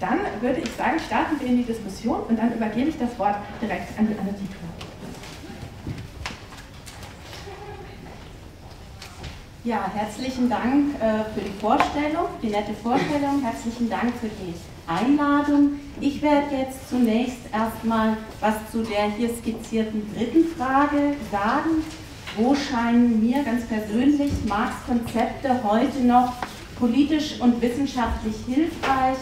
Dann würde ich sagen, starten wir in die Diskussion und dann übergebe ich das Wort direkt an die Anne-Dieter. Ja, herzlichen Dank für die Vorstellung, die nette Vorstellung. Herzlichen Dank für die Einladung. Ich werde jetzt zunächst erstmal was zu der hier skizzierten dritten Frage sagen. Wo scheinen mir ganz persönlich Marx' Konzepte heute noch politisch und wissenschaftlich hilfreich,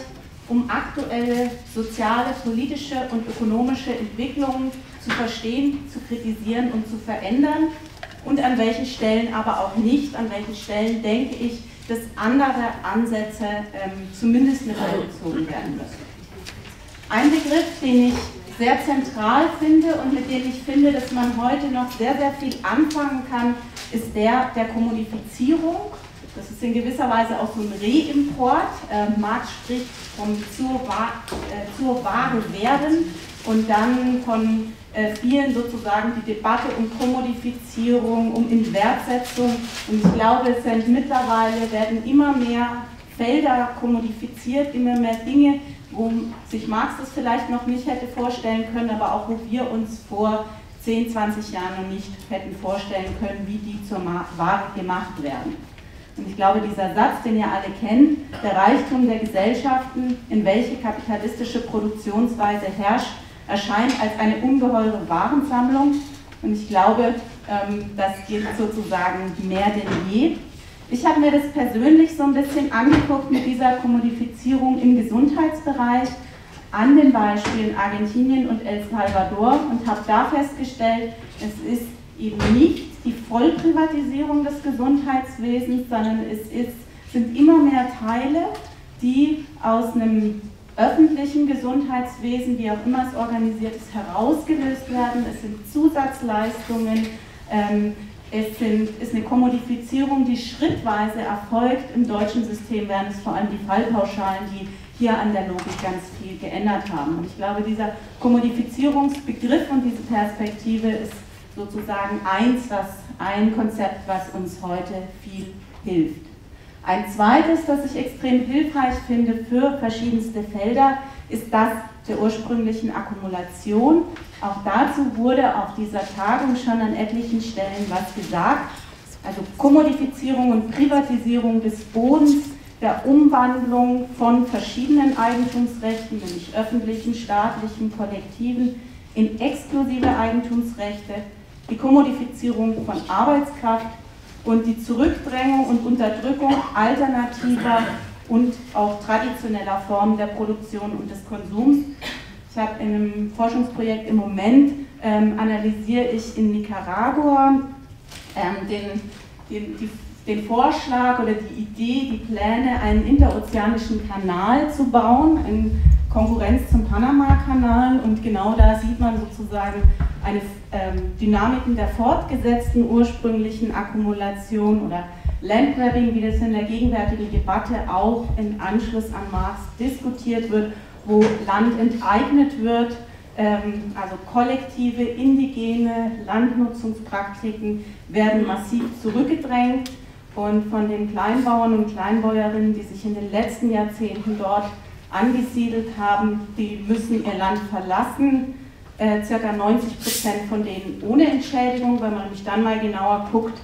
um aktuelle soziale, politische und ökonomische Entwicklungen zu verstehen, zu kritisieren und zu verändern? Und an welchen Stellen aber auch nicht, an welchen Stellen denke ich, dass andere Ansätze zumindest mit einbezogen werden müssen. Ein Begriff, den ich sehr zentral finde und mit dem ich finde, dass man heute noch sehr, sehr viel anfangen kann, ist der der Kommodifizierung. Das ist in gewisser Weise auch so ein Reimport. Marx spricht vom zur Ware werden und dann von vielen sozusagen die Debatte um Kommodifizierung, um Inwertsetzung. Und ich glaube, es sind mittlerweile, werden immer mehr Felder kommodifiziert, immer mehr Dinge, wo sich Marx das vielleicht noch nicht hätte vorstellen können, aber auch wo wir uns vor 10, 20 Jahren noch nicht hätten vorstellen können, wie die zur Ware gemacht werden. Und ich glaube, dieser Satz, den ihr alle kennt, der Reichtum der Gesellschaften, in welche kapitalistische Produktionsweise herrscht, erscheint als eine ungeheure Warensammlung. Und ich glaube, das gilt sozusagen mehr denn je. Ich habe mir das persönlich so ein bisschen angeguckt mit dieser Kommodifizierung im Gesundheitsbereich an den Beispielen Argentinien und El Salvador und habe da festgestellt, es ist eben nicht die Vollprivatisierung des Gesundheitswesens, sondern es sind immer mehr Teile, die aus einem öffentlichen Gesundheitswesen, wie auch immer es organisiert ist, herausgelöst werden. Es sind Zusatzleistungen, es ist eine Kommodifizierung, die schrittweise erfolgt. Im deutschen System wären es vor allem die Fallpauschalen, die hier an der Logik ganz viel geändert haben. Und ich glaube, dieser Kommodifizierungsbegriff und diese Perspektive ist sozusagen ein Konzept, was uns heute viel hilft. Ein zweites, das ich extrem hilfreich finde für verschiedenste Felder, ist das der ursprünglichen Akkumulation. Auch dazu wurde auf dieser Tagung schon an etlichen Stellen was gesagt. Also Kommodifizierung und Privatisierung des Bodens, der Umwandlung von verschiedenen Eigentumsrechten, nämlich öffentlichen, staatlichen, kollektiven, in exklusive Eigentumsrechte, die Kommodifizierung von Arbeitskraft und die Zurückdrängung und Unterdrückung alternativer und auch traditioneller Formen der Produktion und des Konsums. Ich habe in einem Forschungsprojekt im Moment, analysiere ich in Nicaragua den Vorschlag oder die Idee, die Pläne, einen interozeanischen Kanal zu bauen, in Konkurrenz zum Panama-Kanal, und genau da sieht man sozusagen eine Dynamiken der fortgesetzten ursprünglichen Akkumulation oder Landgrabbing, wie das in der gegenwärtigen Debatte auch im Anschluss an Marx diskutiert wird, wo Land enteignet wird, also kollektive, indigene Landnutzungspraktiken werden massiv zurückgedrängt und von den Kleinbauern und Kleinbäuerinnen, die sich in den letzten Jahrzehnten dort angesiedelt haben, die müssen ihr Land verlassen. Circa 90% von denen ohne Entschädigung. Wenn man mich dann mal genauer guckt,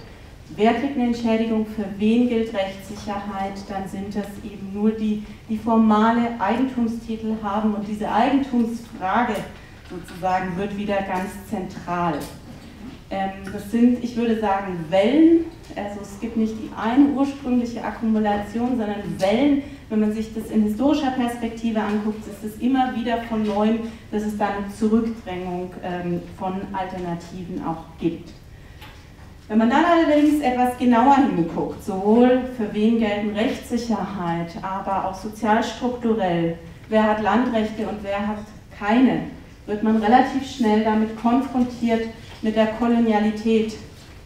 wer kriegt eine Entschädigung, für wen gilt Rechtssicherheit, dann sind das eben nur die, die formale Eigentumstitel haben, und diese Eigentumsfrage sozusagen wird wieder ganz zentral. Das sind, ich würde sagen, Wellen, also es gibt nicht die eine ursprüngliche Akkumulation, sondern Wellen. Wenn man sich das in historischer Perspektive anguckt, ist es immer wieder von Neuem, dass es dann Zurückdrängung von Alternativen auch gibt. Wenn man dann allerdings etwas genauer hinguckt, sowohl für wen gelten Rechtssicherheit, aber auch sozialstrukturell, wer hat Landrechte und wer hat keine, wird man relativ schnell damit konfrontiert mit der Kolonialität,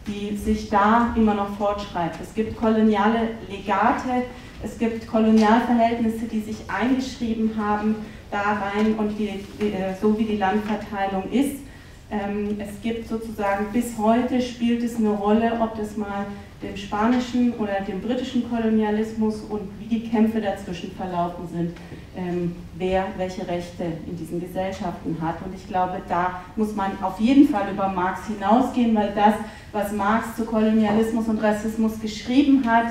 die sich da immer noch fortschreibt. Es gibt koloniale Legate, es gibt Kolonialverhältnisse, die sich eingeschrieben haben da rein, und so wie die Landverteilung ist, Es gibt sozusagen, bis heute spielt es eine Rolle, ob das mal dem spanischen oder dem britischen Kolonialismus und wie die Kämpfe dazwischen verlaufen sind, wer welche Rechte in diesen Gesellschaften hat. Und ich glaube, da muss man auf jeden Fall über Marx hinausgehen, weil das, was Marx zu Kolonialismus und Rassismus geschrieben hat,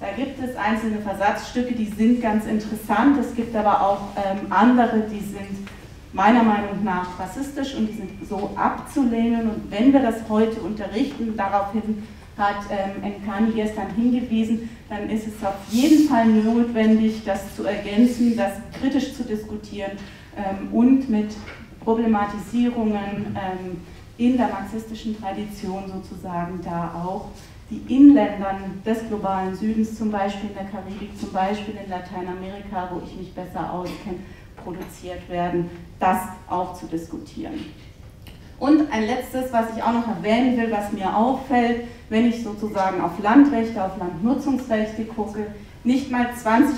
da gibt es einzelne Versatzstücke, die sind ganz interessant, es gibt aber auch andere, die sind meiner Meinung nach rassistisch und die sind so abzulehnen. Und wenn wir das heute unterrichten, daraufhin hat Nkani gestern hingewiesen, dann ist es auf jeden Fall notwendig, das zu ergänzen, das kritisch zu diskutieren und mit Problematisierungen in der marxistischen Tradition sozusagen da auch die Inländern des globalen Südens, zum Beispiel in der Karibik, zum Beispiel in Lateinamerika, wo ich mich besser auskenne, produziert werden, das auch zu diskutieren. Und ein letztes, was ich auch noch erwähnen will, was mir auffällt, wenn ich sozusagen auf Landrechte, auf Landnutzungsrechte gucke, nicht mal 20%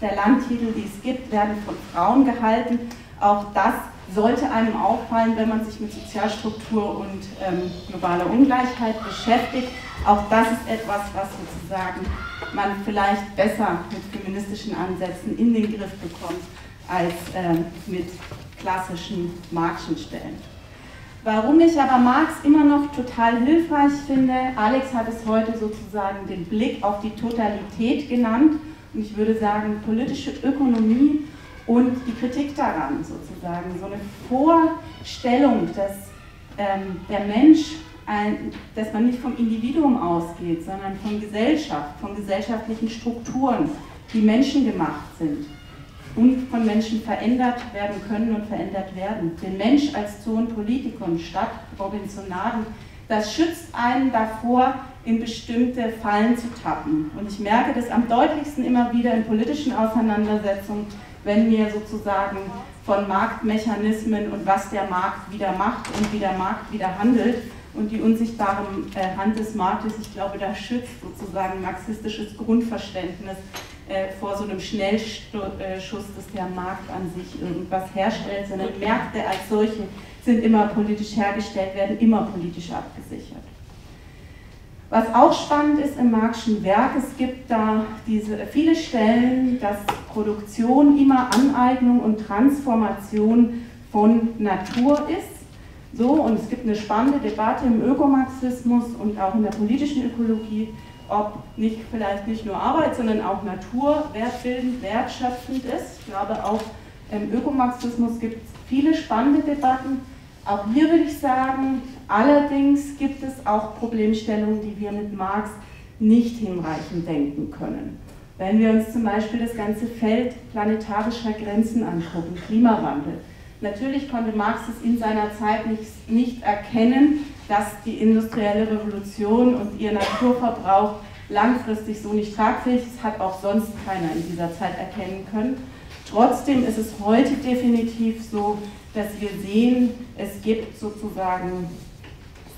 der Landtitel, die es gibt, werden von Frauen gehalten. Auch das sollte einem auffallen, wenn man sich mit Sozialstruktur und globaler Ungleichheit beschäftigt. Auch das ist etwas, was sozusagen man vielleicht besser mit feministischen Ansätzen in den Griff bekommt, als mit klassischen Marxischen Stellen. Warum ich aber Marx immer noch total hilfreich finde, Alex hat es heute sozusagen den Blick auf die Totalität genannt, und ich würde sagen politische Ökonomie und die Kritik daran sozusagen, so eine Vorstellung, dass der Mensch, dass man nicht vom Individuum ausgeht, sondern von Gesellschaft, von gesellschaftlichen Strukturen, die menschengemacht sind und von Menschen verändert werden können und verändert werden. Den Mensch als Zoon Politikon statt Robinsonaden, das schützt einen davor, in bestimmte Fallen zu tappen. Und ich merke das am deutlichsten immer wieder in politischen Auseinandersetzungen, wenn mir sozusagen von Marktmechanismen und was der Markt wieder macht und wie der Markt wieder handelt und die unsichtbare Hand des Marktes, ich glaube, da schützt sozusagen marxistisches Grundverständnis vor so einem Schnellschuss, dass der Markt an sich irgendwas herstellt, sondern Märkte als solche sind immer politisch hergestellt, werden immer politisch abgesichert. Was auch spannend ist im Marxischen Werk, es gibt da viele Stellen, dass Produktion immer Aneignung und Transformation von Natur ist. So, und es gibt eine spannende Debatte im Ökomarxismus und auch in der politischen Ökologie, ob nicht vielleicht nicht nur Arbeit, sondern auch Natur wertbildend, wertschöpfend ist. Ich glaube, auch im Ökomarxismus gibt es viele spannende Debatten. Auch hier würde ich sagen, allerdings gibt es auch Problemstellungen, die wir mit Marx nicht hinreichend denken können. Wenn wir uns zum Beispiel das ganze Feld planetarischer Grenzen angucken, Klimawandel. Natürlich konnte Marx es in seiner Zeit nicht erkennen, dass die industrielle Revolution und ihr Naturverbrauch langfristig so nicht tragfähig ist, hat auch sonst keiner in dieser Zeit erkennen können. Trotzdem ist es heute definitiv so, dass wir sehen, es gibt sozusagen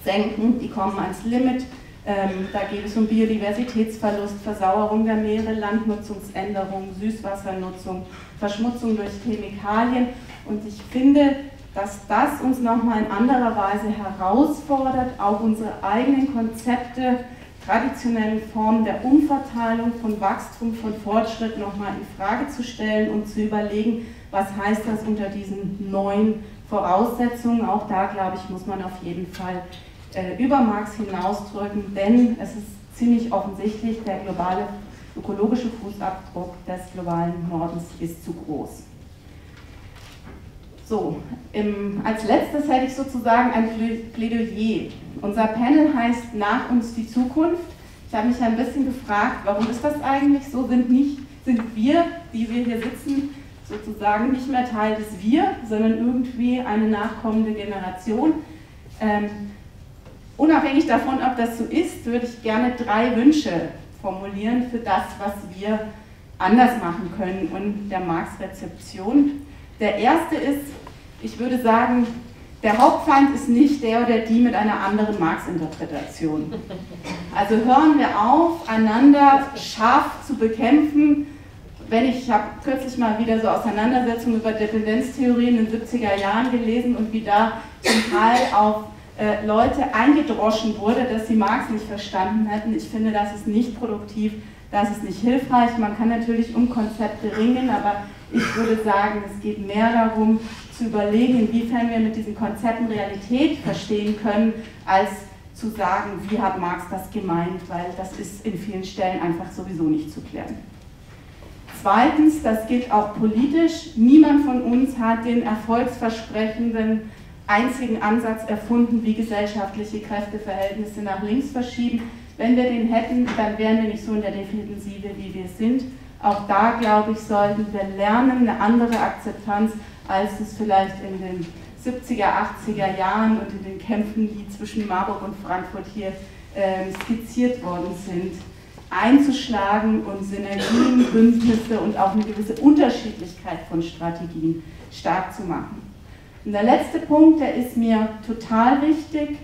Senken, die kommen ans Limit, da geht es um Biodiversitätsverlust, Versauerung der Meere, Landnutzungsänderung, Süßwassernutzung, Verschmutzung durch Chemikalien. Und ich finde, dass das uns nochmal in anderer Weise herausfordert, auch unsere eigenen Konzepte, traditionellen Formen der Umverteilung von Wachstum, von Fortschritt nochmal in Frage zu stellen und zu überlegen, was heißt das unter diesen neuen Voraussetzungen. Auch da, glaube ich, muss man auf jeden Fall über Marx hinausdrücken, denn es ist ziemlich offensichtlich, der globale ökologische Fußabdruck des globalen Nordens ist zu groß. So, als letztes hätte ich sozusagen ein Plädoyer. Unser Panel heißt Nach uns die Zukunft. Ich habe mich ein bisschen gefragt, warum ist das eigentlich so? Sind wir, die wir hier sitzen, sozusagen nicht mehr Teil des Wir, sondern irgendwie eine nachkommende Generation? Unabhängig davon, ob das so ist, würde ich gerne 3 Wünsche formulieren für das, was wir anders machen können und der Marx-Rezeption. Der erste ist, ich würde sagen, der Hauptfeind ist nicht der oder die mit einer anderen Marx-Interpretation. Also hören wir auf, einander scharf zu bekämpfen, ich habe kürzlich mal wieder so Auseinandersetzungen über Dependenztheorien in den 70er Jahren gelesen und wie da zum Teil auf Leute eingedroschen wurde, dass sie Marx nicht verstanden hätten. Ich finde, das ist nicht produktiv, das ist nicht hilfreich. Man kann natürlich um Konzepte ringen, aber ich würde sagen, es geht mehr darum, zu überlegen, inwiefern wir mit diesen Konzepten Realität verstehen können, als zu sagen, wie hat Marx das gemeint, weil das ist in vielen Stellen einfach sowieso nicht zu klären. Zweitens, das gilt auch politisch, niemand von uns hat den erfolgsversprechenden einzigen Ansatz erfunden, wie gesellschaftliche Kräfteverhältnisse nach links verschieben. Wenn wir den hätten, dann wären wir nicht so in der Defensive, wie wir sind. Auch da, glaube ich, sollten wir lernen, eine andere Akzeptanz, als es vielleicht in den 70er, 80er Jahren und in den Kämpfen, die zwischen Marburg und Frankfurt hier skizziert worden sind, einzuschlagen und Synergien, Bündnisse und auch eine gewisse Unterschiedlichkeit von Strategien stark zu machen. Und der letzte Punkt, der ist mir total wichtig,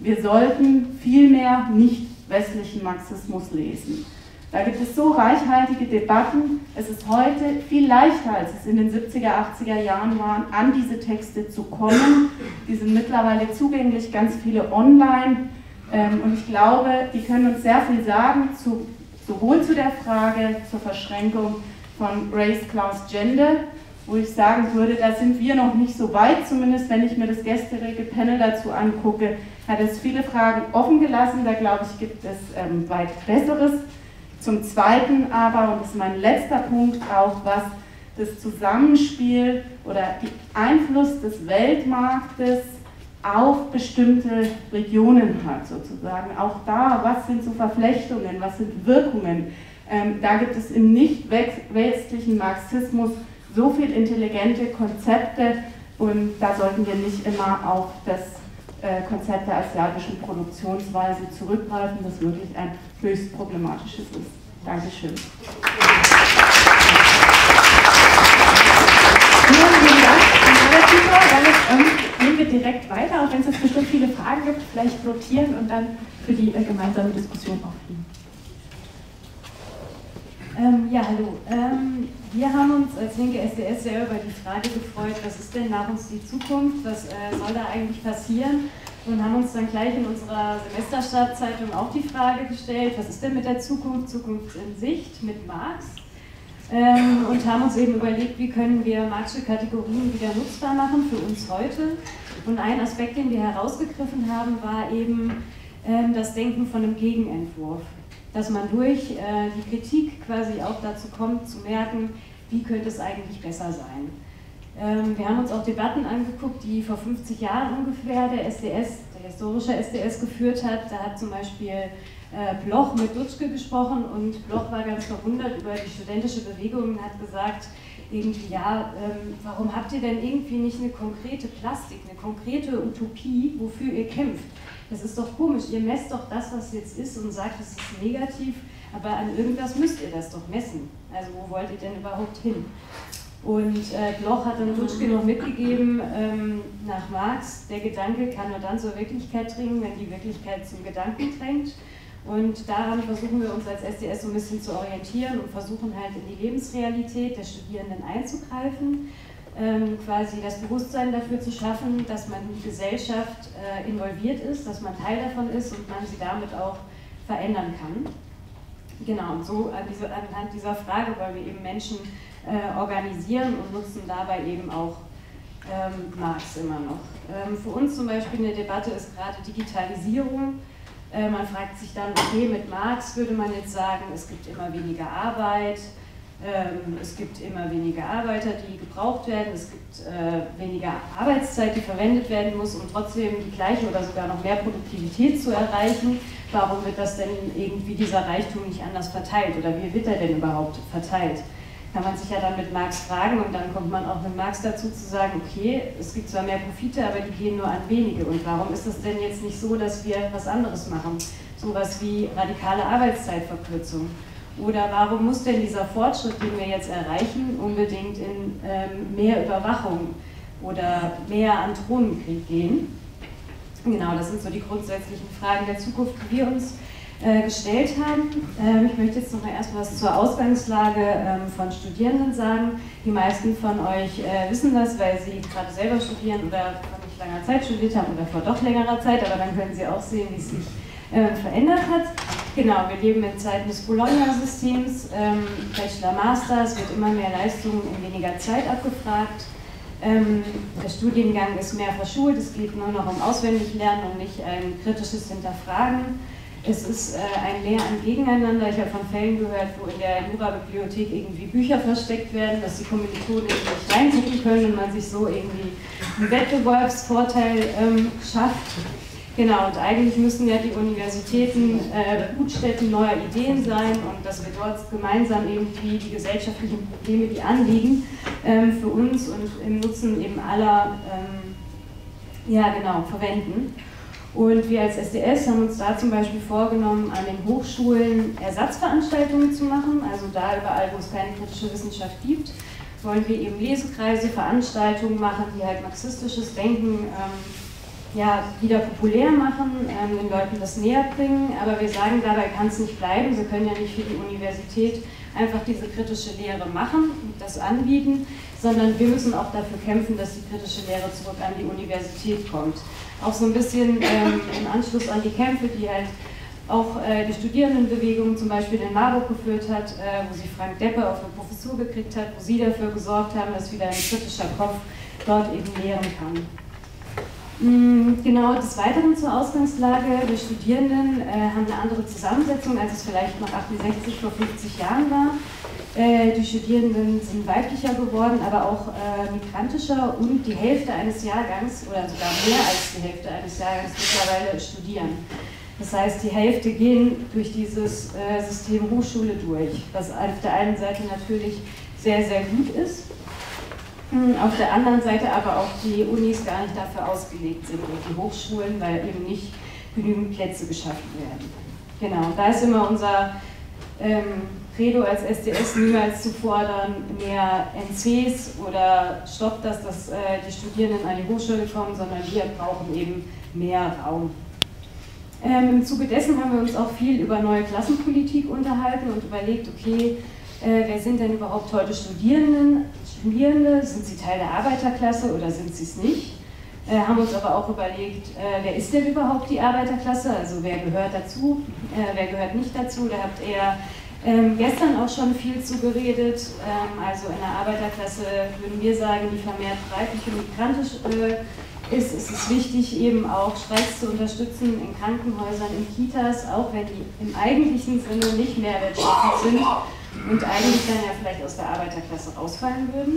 wir sollten viel mehr nicht westlichen Marxismus lesen. Da gibt es so reichhaltige Debatten, es ist heute viel leichter, als es in den 70er, 80er Jahren war, an diese Texte zu kommen. Die sind mittlerweile zugänglich, ganz viele online und ich glaube, die können uns sehr viel sagen, sowohl zu der Frage zur Verschränkung von Race, Class, Gender, wo ich sagen würde, da sind wir noch nicht so weit, zumindest wenn ich mir das gestrige Panel dazu angucke, hat es viele Fragen offen gelassen, da glaube ich, gibt es weit Besseres. Zum Zweiten aber, und das ist mein letzter Punkt, auch was das Zusammenspiel oder den Einfluss des Weltmarktes auf bestimmte Regionen hat, sozusagen. Auch da, was sind so Verflechtungen, was sind Wirkungen? Da gibt es im nicht westlichen Marxismus so viele intelligente Konzepte und da sollten wir nicht immer auf das Konzept der asiatischen Produktionsweise zurückgreifen, das wirklich ein höchst problematisches ist. Dankeschön. Vielen Dank, gehen wir direkt weiter, auch wenn es jetzt bestimmt viele Fragen gibt, vielleicht notieren und dann für die gemeinsame Diskussion aufnehmen. Ja, hallo. Wir haben uns als linke SDS sehr über die Frage gefreut, was ist denn nach uns die Zukunft, was soll da eigentlich passieren? Und haben uns dann gleich in unserer Semesterstartzeitung auch die Frage gestellt, was ist denn mit der Zukunft, Zukunft in Sicht mit Marx? Und haben uns eben überlegt, wie können wir marxische Kategorien wieder nutzbar machen für uns heute? Und ein Aspekt, den wir herausgegriffen haben, war eben das Denken von einem Gegenentwurf. Dass man durch die Kritik quasi auch dazu kommt, zu merken, wie könnte es eigentlich besser sein. Wir haben uns auch Debatten angeguckt, die vor 50 Jahren ungefähr der historische SDS geführt hat. Da hat zum Beispiel Bloch mit Dutschke gesprochen und Bloch war ganz verwundert über die studentische Bewegung und hat gesagt, irgendwie, ja, warum habt ihr denn irgendwie nicht eine konkrete Plastik, eine konkrete Utopie, wofür ihr kämpft? Das ist doch komisch, ihr messt doch das, was jetzt ist und sagt, es ist negativ, aber an irgendwas müsst ihr das doch messen. Also wo wollt ihr denn überhaupt hin? Und Bloch hat dann Dutschke noch mitgegeben, nach Marx, der Gedanke kann nur dann zur Wirklichkeit dringen, wenn die Wirklichkeit zum Gedanken drängt. Und daran versuchen wir uns als SDS so ein bisschen zu orientieren und versuchen halt in die Lebensrealität der Studierenden einzugreifen, quasi das Bewusstsein dafür zu schaffen, dass man in die Gesellschaft involviert ist, dass man Teil davon ist und man sie damit auch verändern kann. Genau, und so anhand dieser Frage wollen wir eben Menschen organisieren und nutzen dabei eben auch Marx immer noch. Für uns zum Beispiel eine Debatte ist gerade Digitalisierung. Man fragt sich dann, okay, mit Marx würde man jetzt sagen, es gibt immer weniger Arbeit, es gibt immer weniger Arbeiter, die gebraucht werden, es gibt weniger Arbeitszeit, die verwendet werden muss, um trotzdem die gleiche oder sogar noch mehr Produktivität zu erreichen. Warum wird das denn irgendwie dieser Reichtum nicht anders verteilt oder wie wird er denn überhaupt verteilt? Kann man sich ja dann mit Marx fragen und dann kommt man auch mit Marx dazu zu sagen, okay, es gibt zwar mehr Profite, aber die gehen nur an wenige und warum ist es denn jetzt nicht so, dass wir was anderes machen? Sowas wie radikale Arbeitszeitverkürzung oder warum muss denn dieser Fortschritt, den wir jetzt erreichen, unbedingt in mehr Überwachung oder mehr an Drohnenkrieg gehen? Genau, das sind so die grundsätzlichen Fragen der Zukunft, die wir uns gestellt haben. Ich möchte jetzt noch mal erst was zur Ausgangslage von Studierenden sagen. Die meisten von euch wissen das, weil sie gerade selber studieren oder vor nicht langer Zeit studiert haben oder vor doch längerer Zeit, aber dann können sie auch sehen, wie es sich verändert hat. Genau, wir leben in Zeiten des Bologna-Systems, Bachelor, Master, es wird immer mehr Leistungen in weniger Zeit abgefragt. Der Studiengang ist mehr verschult, es geht nur noch um Auswendiglernen und nicht ein kritisches Hinterfragen. Es ist ein Lehren gegeneinander. Ich habe von Fällen gehört, wo in der Jura-Bibliothek irgendwie Bücher versteckt werden, dass die Kommilitonen nicht reingucken können und man sich so irgendwie einen Wettbewerbsvorteil schafft. Genau, und eigentlich müssen ja die Universitäten Brutstätten neuer Ideen sein und dass wir dort gemeinsam irgendwie die gesellschaftlichen Probleme, die anliegen, für uns und im Nutzen eben aller verwenden. Und wir als SDS haben uns da zum Beispiel vorgenommen, an den Hochschulen Ersatzveranstaltungen zu machen, also da überall, wo es keine kritische Wissenschaft gibt, wollen wir eben Lesekreise, Veranstaltungen machen, die halt marxistisches Denken wieder populär machen, den Leuten das näher bringen, aber wir sagen, dabei kann es nicht bleiben, wir können ja nicht für die Universität einfach diese kritische Lehre machen und das anbieten, sondern wir müssen auch dafür kämpfen, dass die kritische Lehre zurück an die Universität kommt. Auch so ein bisschen im Anschluss an die Kämpfe, die halt auch die Studierendenbewegung zum Beispiel in Marburg geführt hat, wo sie Frank Deppe auf eine Professur gekriegt hat, wo sie dafür gesorgt haben, dass wieder ein kritischer Kopf dort eben lehren kann. Genau, des Weiteren zur Ausgangslage. Die Studierenden haben eine andere Zusammensetzung, als es vielleicht noch 68 vor 50 Jahren war. Die Studierenden sind weiblicher geworden, aber auch migrantischer und die Hälfte eines Jahrgangs oder sogar mehr als die Hälfte eines Jahrgangs mittlerweile studieren. Das heißt, die Hälfte gehen durch dieses System Hochschule durch, was auf der einen Seite natürlich sehr, sehr gut ist. Auf der anderen Seite aber auch die Unis gar nicht dafür ausgelegt sind und die Hochschulen, weil eben nicht genügend Plätze geschaffen werden. Genau, da ist immer unser Credo als SDS, niemals zu fordern, mehr NCs oder stoppt das, dass die Studierenden an die Hochschule kommen, sondern wir brauchen eben mehr Raum. Im Zuge dessen haben wir uns auch viel über neue Klassenpolitik unterhalten und überlegt, okay, wer sind denn überhaupt heute Studierende? Sind sie Teil der Arbeiterklasse oder sind sie es nicht? Haben uns aber auch überlegt, wer ist denn überhaupt die Arbeiterklasse? Also wer gehört dazu, wer gehört nicht dazu? Da habt ihr gestern auch schon viel zu geredet. Also in der Arbeiterklasse würden wir sagen, die vermehrt breitlich und migrantisch ist. Es ist wichtig, eben auch Streiks zu unterstützen in Krankenhäusern, in Kitas, auch wenn die im eigentlichen Sinne nicht mehrwertschaffend sind und eigentlich dann ja vielleicht aus der Arbeiterklasse rausfallen würden.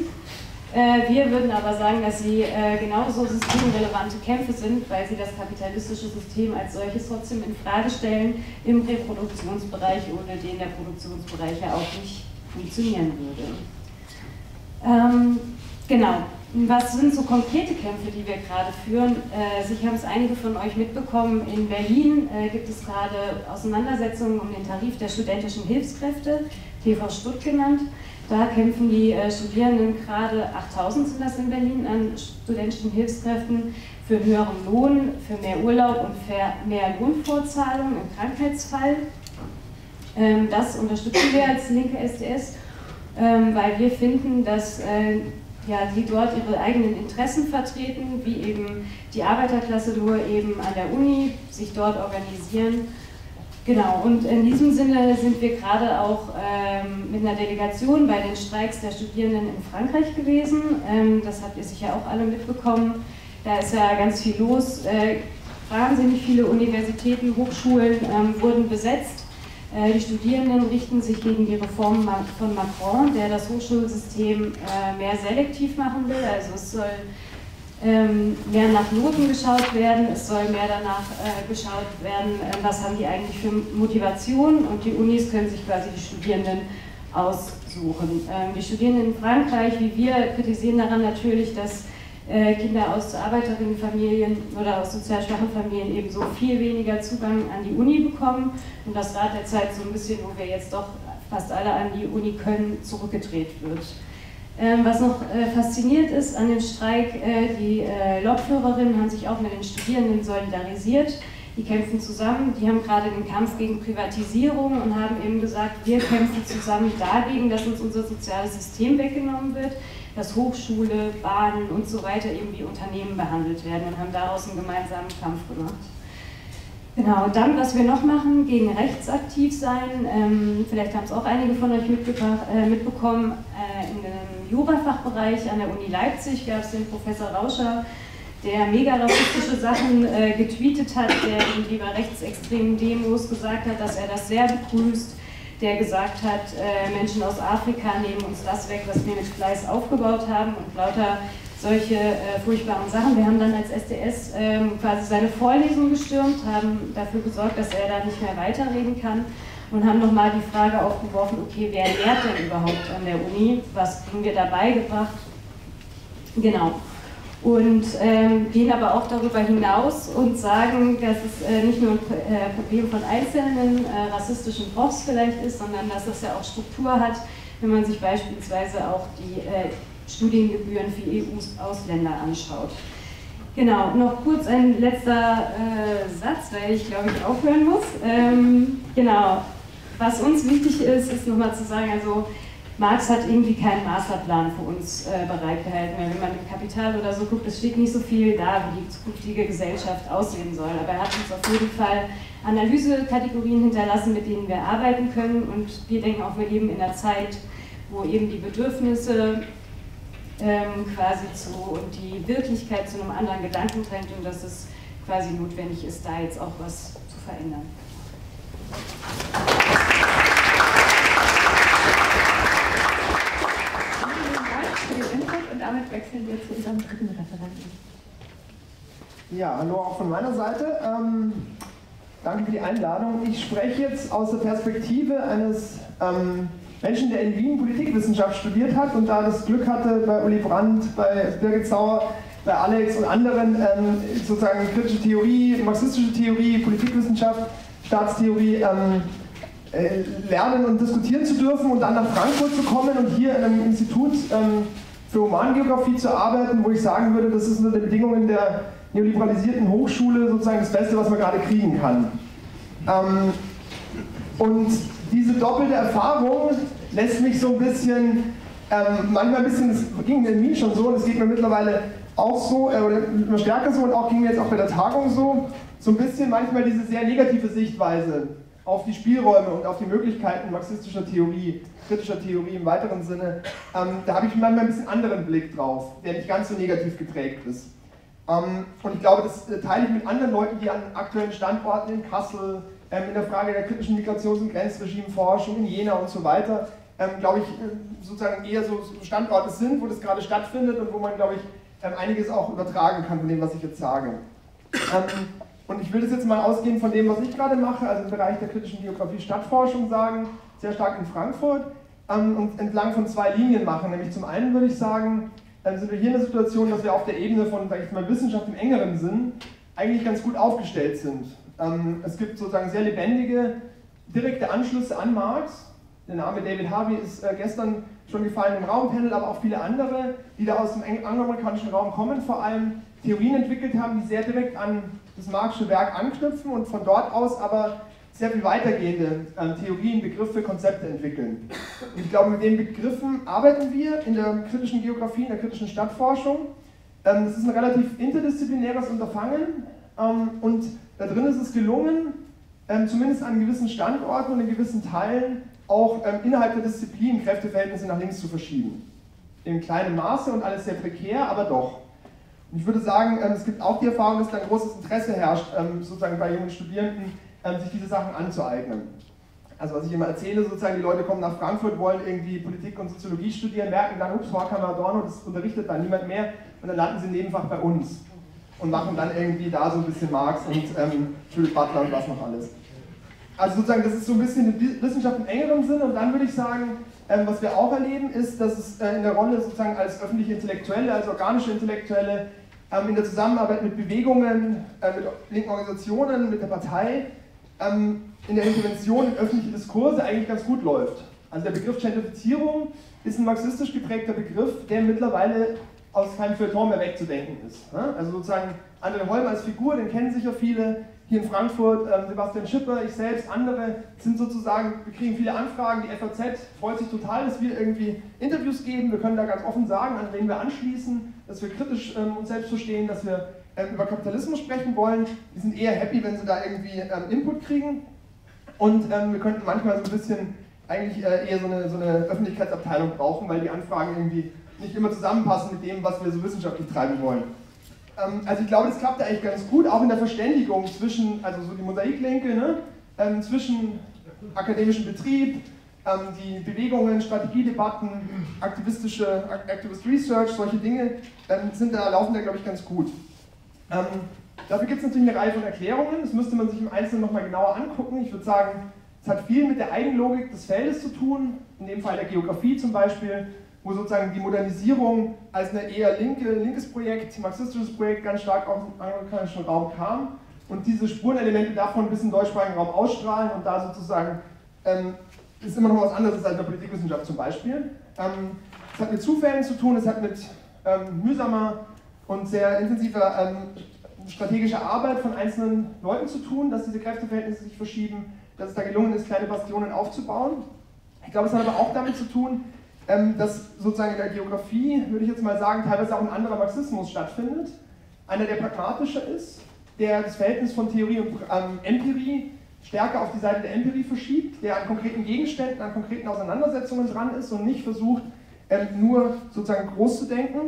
Wir würden aber sagen, dass sie genauso systemrelevante Kämpfe sind, weil sie das kapitalistische System als solches trotzdem in Frage stellen im Reproduktionsbereich, ohne den der Produktionsbereich ja auch nicht funktionieren würde. Genau. Was sind so konkrete Kämpfe, die wir gerade führen? Sicher haben es einige von euch mitbekommen, in Berlin gibt es gerade Auseinandersetzungen um den Tarif der studentischen Hilfskräfte, TV Stutt genannt. Da kämpfen die Studierenden gerade, 8000 sind das in Berlin an studentischen Hilfskräften, für einen höheren Lohn, für mehr Urlaub und für mehr Lohnfortzahlung im Krankheitsfall. Das unterstützen wir als linke SDS, weil wir finden, dass die dort ihre eigenen Interessen vertreten, wie eben die Arbeiterklasse nur eben an der Uni, sich dort organisieren. Genau, und in diesem Sinne sind wir gerade auch mit einer Delegation bei den Streiks der Studierenden in Frankreich gewesen. Das habt ihr sicher auch alle mitbekommen. Da ist ja ganz viel los. Wahnsinnig viele Universitäten, Hochschulen wurden besetzt. Die Studierenden richten sich gegen die Reform von Macron, der das Hochschulsystem mehr selektiv machen will. Also es soll mehr nach Noten geschaut werden, es soll mehr danach geschaut werden, was haben die eigentlich für Motivation, und die Unis können sich quasi die Studierenden aussuchen. Die Studierenden in Frankreich, wie wir, kritisieren daran natürlich, dass Kinder aus Arbeiterinnenfamilien oder aus sozial schwachen Familien eben so viel weniger Zugang an die Uni bekommen und das Rad der Zeit so ein bisschen, wo wir jetzt doch fast alle an die Uni können, zurückgedreht wird. Was noch fasziniert ist an dem Streik, die Lokführerinnen haben sich auch mit den Studierenden solidarisiert. die kämpfen zusammen, die haben gerade den Kampf gegen Privatisierung und haben eben gesagt, wir kämpfen zusammen dagegen, dass uns unser soziales System weggenommen wird, dass Hochschule, Bahnen und so weiter eben wie Unternehmen behandelt werden und haben daraus einen gemeinsamen Kampf gemacht. Genau, und dann, was wir noch machen, gegen rechts aktiv sein, vielleicht haben es auch einige von euch mitbekommen, in dem Jurafachbereich an der Uni Leipzig gab es den Professor Rauscher, der mega rassistische Sachen getweetet hat, der irgendwie bei rechtsextremen Demos gesagt hat, dass er das sehr begrüßt, der gesagt hat, Menschen aus Afrika nehmen uns das weg, was wir mit Fleiß aufgebaut haben und lauter solche furchtbaren Sachen. Wir haben dann als SDS quasi seine Vorlesung gestürmt, haben dafür gesorgt, dass er da nicht mehr weiterreden kann und haben nochmal die Frage aufgeworfen, okay, wer lehrt denn überhaupt an der Uni? Was kriegen wir dabei gebracht? Genau. Und gehen aber auch darüber hinaus und sagen, dass es nicht nur ein Problem von einzelnen rassistischen Profs vielleicht ist, sondern dass das ja auch Struktur hat, wenn man sich beispielsweise auch die Studiengebühren für EU-Ausländer anschaut. Genau, noch kurz ein letzter Satz, weil ich glaube ich aufhören muss. Genau, was uns wichtig ist, ist nochmal zu sagen, also Marx hat irgendwie keinen Masterplan für uns bereitgehalten. Wenn man im Kapital oder so guckt, es steht nicht so viel da, wie die zukünftige Gesellschaft aussehen soll. Aber er hat uns auf jeden Fall Analysekategorien hinterlassen, mit denen wir arbeiten können. Und wir denken auch, wir leben in einer Zeit, wo eben die Bedürfnisse quasi und die Wirklichkeit zu einem anderen Gedanken trennt und dass es quasi notwendig ist, da jetzt auch was zu verändern. Damit wechseln wir zu unserem dritten Referenten. Ja, hallo auch von meiner Seite. Danke für die Einladung. Ich spreche jetzt aus der Perspektive eines Menschen, der in Wien Politikwissenschaft studiert hat und da das Glück hatte, bei Uli Brandt, bei Birgit Sauer, bei Alex und anderen sozusagen kritische Theorie, marxistische Theorie, Politikwissenschaft, Staatstheorie lernen und diskutieren zu dürfen und dann nach Frankfurt zu kommen und hier in einem Institut für Humangeografie zu arbeiten, wo ich sagen würde, das ist unter den Bedingungen der neoliberalisierten Hochschule sozusagen das Beste, was man gerade kriegen kann. Und diese doppelte Erfahrung lässt mich so ein bisschen, manchmal ein bisschen, das ging mir schon so, und es geht mir mittlerweile auch so, oder immer stärker so, und auch ging mir jetzt auch bei der Tagung so, so ein bisschen manchmal diese sehr negative Sichtweise auf die Spielräume und auf die Möglichkeiten marxistischer Theorie, kritischer Theorie im weiteren Sinne, da habe ich manchmal ein bisschen anderen Blick drauf, der nicht ganz so negativ geprägt ist. Und ich glaube, das teile ich mit anderen Leuten, die an aktuellen Standorten in Kassel, in der Frage der kritischen Migrations- und Grenzregimenforschung in Jena und so weiter, glaube ich, sozusagen eher so Standorte sind, wo das gerade stattfindet und wo man, glaube ich, einiges auch übertragen kann von dem, was ich jetzt sage. Und ich will das jetzt mal ausgehen von dem, was ich gerade mache, also im Bereich der kritischen Geografie Stadtforschung sagen, sehr stark in Frankfurt, und entlang von zwei Linien machen. Nämlich zum einen würde ich sagen, sind wir hier in der Situation, dass wir auf der Ebene von, sag ich mal, Wissenschaft im engeren Sinn eigentlich ganz gut aufgestellt sind. Es gibt sozusagen sehr lebendige, direkte Anschlüsse an Marx. Der Name David Harvey ist gestern schon gefallen im Raumpanel, aber auch viele andere, die da aus dem angloamerikanischen Raum kommen, vor allem Theorien entwickelt haben, die sehr direkt an das Marx'sche Werk anknüpfen und von dort aus aber sehr viel weitergehende Theorien, Begriffe, Konzepte entwickeln. Und ich glaube, mit den Begriffen arbeiten wir in der kritischen Geografie, in der kritischen Stadtforschung. Das ist ein relativ interdisziplinäres Unterfangen und da drin ist es gelungen, zumindest an gewissen Standorten und in gewissen Teilen auch innerhalb der Disziplin Kräfteverhältnisse nach links zu verschieben. In kleinem Maße und alles sehr prekär, aber doch. Und ich würde sagen, es gibt auch die Erfahrung, dass da ein großes Interesse herrscht, sozusagen bei jungen Studierenden, sich diese Sachen anzueignen. Also was ich immer erzähle, sozusagen die Leute kommen nach Frankfurt, wollen irgendwie Politik und Soziologie studieren, merken dann, ups, Horkheimer, Adorno, das unterrichtet dann niemand mehr und dann landen sie im Nebenfach bei uns und machen dann irgendwie da so ein bisschen Marx und Judith Butler und was noch alles. Also sozusagen, das ist so ein bisschen die Wissenschaft im engeren Sinne und dann würde ich sagen, was wir auch erleben, ist, dass es in der Rolle sozusagen als öffentliche Intellektuelle, als organische Intellektuelle, in der Zusammenarbeit mit Bewegungen, mit linken Organisationen, mit der Partei, in der Intervention in öffentliche Diskurse eigentlich ganz gut läuft. Also der Begriff Gentrifizierung ist ein marxistisch geprägter Begriff, der mittlerweile aus keinem Feuilleton mehr wegzudenken ist. Also sozusagen André Holm als Figur, den kennen sicher viele hier in Frankfurt, Sebastian Schipper, ich selbst, andere sind sozusagen, wir kriegen viele Anfragen, die FAZ freut sich total, dass wir irgendwie Interviews geben, wir können da ganz offen sagen, an wen wir anschließen, dass wir kritisch uns selbst verstehen, dass wir über Kapitalismus sprechen wollen, die sind eher happy, wenn sie da irgendwie Input kriegen und wir könnten manchmal so ein bisschen eigentlich eher so eine Öffentlichkeitsabteilung brauchen, weil die Anfragen irgendwie nicht immer zusammenpassen mit dem, was wir so wissenschaftlich treiben wollen. Also ich glaube, das klappt da eigentlich ganz gut, auch in der Verständigung zwischen, also so die Mosaiklinke, ne? Zwischen akademischem Betrieb, die Bewegungen, Strategiedebatten, Activist Research, solche Dinge laufen da, glaube ich, ganz gut. Dafür gibt es natürlich eine Reihe von Erklärungen, das müsste man sich im Einzelnen nochmal genauer angucken. Ich würde sagen, es hat viel mit der Eigenlogik des Feldes zu tun, in dem Fall der Geografie zum Beispiel, wo sozusagen die Modernisierung als eine eher linkes Projekt, marxistisches Projekt ganz stark aus dem amerikanischen Raum kam und diese Spurenelemente davon bis in den deutschsprachigen Raum ausstrahlen und da sozusagen ist immer noch was anderes als in der Politikwissenschaft zum Beispiel. Es hat mit Zufällen zu tun, es hat mit mühsamer und sehr intensiver strategischer Arbeit von einzelnen Leuten zu tun, dass diese Kräfteverhältnisse sich verschieben, dass es da gelungen ist, kleine Bastionen aufzubauen. Ich glaube, es hat aber auch damit zu tun, dass sozusagen in der Geografie, würde ich jetzt mal sagen, teilweise auch ein anderer Marxismus stattfindet. Einer, der pragmatischer ist, der das Verhältnis von Theorie und Empirie stärker auf die Seite der Empirie verschiebt, der an konkreten Gegenständen, an konkreten Auseinandersetzungen dran ist und nicht versucht, nur sozusagen groß zu denken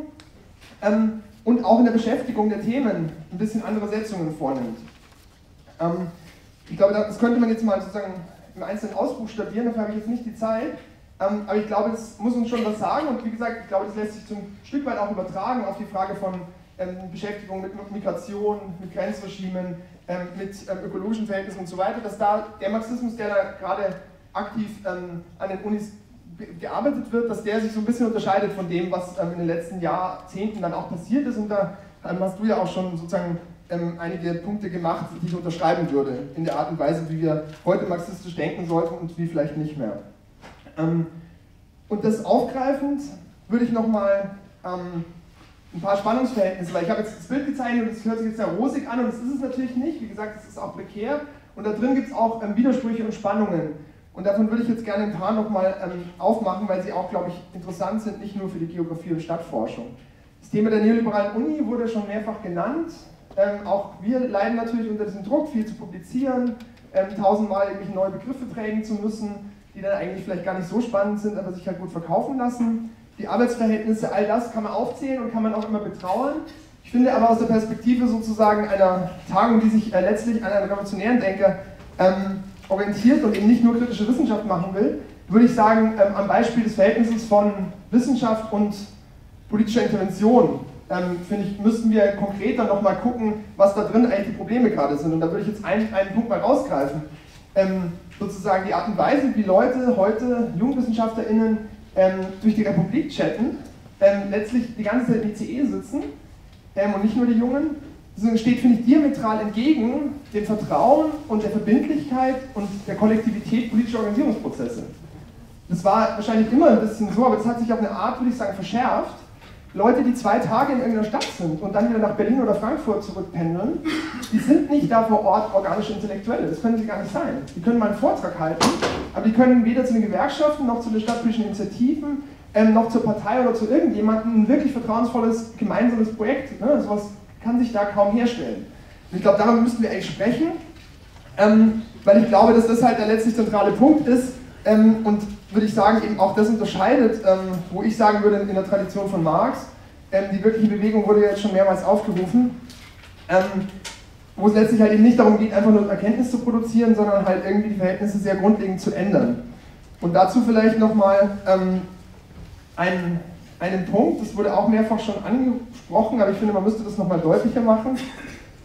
und auch in der Beschäftigung der Themen ein bisschen andere Setzungen vornimmt. Ich glaube, das könnte man jetzt mal sozusagen im einzelnen ausbuchstabieren, dafür habe ich jetzt nicht die Zeit. Aber ich glaube, es muss uns schon was sagen und wie gesagt, ich glaube, das lässt sich zum Stück weit auch übertragen auf die Frage von Beschäftigung mit Migration, mit Grenzregimen, mit ökologischen Verhältnissen und so weiter, dass da der Marxismus, der da gerade aktiv an den Unis gearbeitet wird, dass der sich so ein bisschen unterscheidet von dem, was in den letzten Jahrzehnten dann auch passiert ist und da hast du ja auch schon sozusagen einige Punkte gemacht, die ich unterschreiben würde, in der Art und Weise, wie wir heute marxistisch denken sollten und wie vielleicht nicht mehr. Und das aufgreifend würde ich nochmal ein paar Spannungsverhältnisse, weil ich habe jetzt das Bild gezeichnet und es hört sich jetzt sehr rosig an und das ist es natürlich nicht, wie gesagt, es ist auch prekär und da drin gibt es auch Widersprüche und Spannungen und davon würde ich jetzt gerne ein paar nochmal aufmachen, weil sie auch, glaube ich, interessant sind, nicht nur für die Geografie und Stadtforschung. Das Thema der neoliberalen Uni wurde schon mehrfach genannt, auch wir leiden natürlich unter diesem Druck, viel zu publizieren, tausendmal irgendwelche neue Begriffe prägen zu müssen, die dann eigentlich vielleicht gar nicht so spannend sind, aber sich halt gut verkaufen lassen. Die Arbeitsverhältnisse, all das kann man aufzählen und kann man auch immer betrauern. Ich finde aber aus der Perspektive sozusagen einer Tagung, die sich letztlich an einem revolutionären Denker orientiert und eben nicht nur kritische Wissenschaft machen will, würde ich sagen, am Beispiel des Verhältnisses von Wissenschaft und politischer Intervention, finde ich, müssten wir konkreter nochmal gucken, was da drin eigentlich die Probleme gerade sind. Und da würde ich jetzt einen Punkt mal rausgreifen. Sozusagen die Art und Weise, wie Leute heute, JungwissenschaftlerInnen, durch die Republik chatten, letztlich die ganze Zeit im ICE sitzen und nicht nur die Jungen, steht, finde ich, diametral entgegen dem Vertrauen und der Verbindlichkeit und der Kollektivität politischer Organisierungsprozesse. Das war wahrscheinlich immer ein bisschen so, aber das hat sich auf eine Art, würde ich sagen, verschärft. Leute, die 2 Tage in irgendeiner Stadt sind und dann wieder nach Berlin oder Frankfurt zurückpendeln, die sind nicht da vor Ort organische Intellektuelle, das können sie gar nicht sein. Die können mal einen Vortrag halten, aber die können weder zu den Gewerkschaften, noch zu den stadtpolitischen Initiativen, noch zur Partei oder zu irgendjemandem ein wirklich vertrauensvolles gemeinsames Projekt, ne? Sowas kann sich da kaum herstellen. Und ich glaube, darüber müssten wir eigentlich sprechen, weil ich glaube, dass das halt der letztlich zentrale Punkt ist und würde ich sagen, eben auch das unterscheidet, wo ich sagen würde, in der Tradition von Marx, die wirkliche Bewegung wurde jetzt schon mehrmals aufgerufen, wo es letztlich halt eben nicht darum geht, einfach nur Erkenntnis zu produzieren, sondern halt irgendwie die Verhältnisse sehr grundlegend zu ändern. Und dazu vielleicht nochmal einen Punkt, das wurde auch mehrfach schon angesprochen, aber ich finde, man müsste das nochmal deutlicher machen.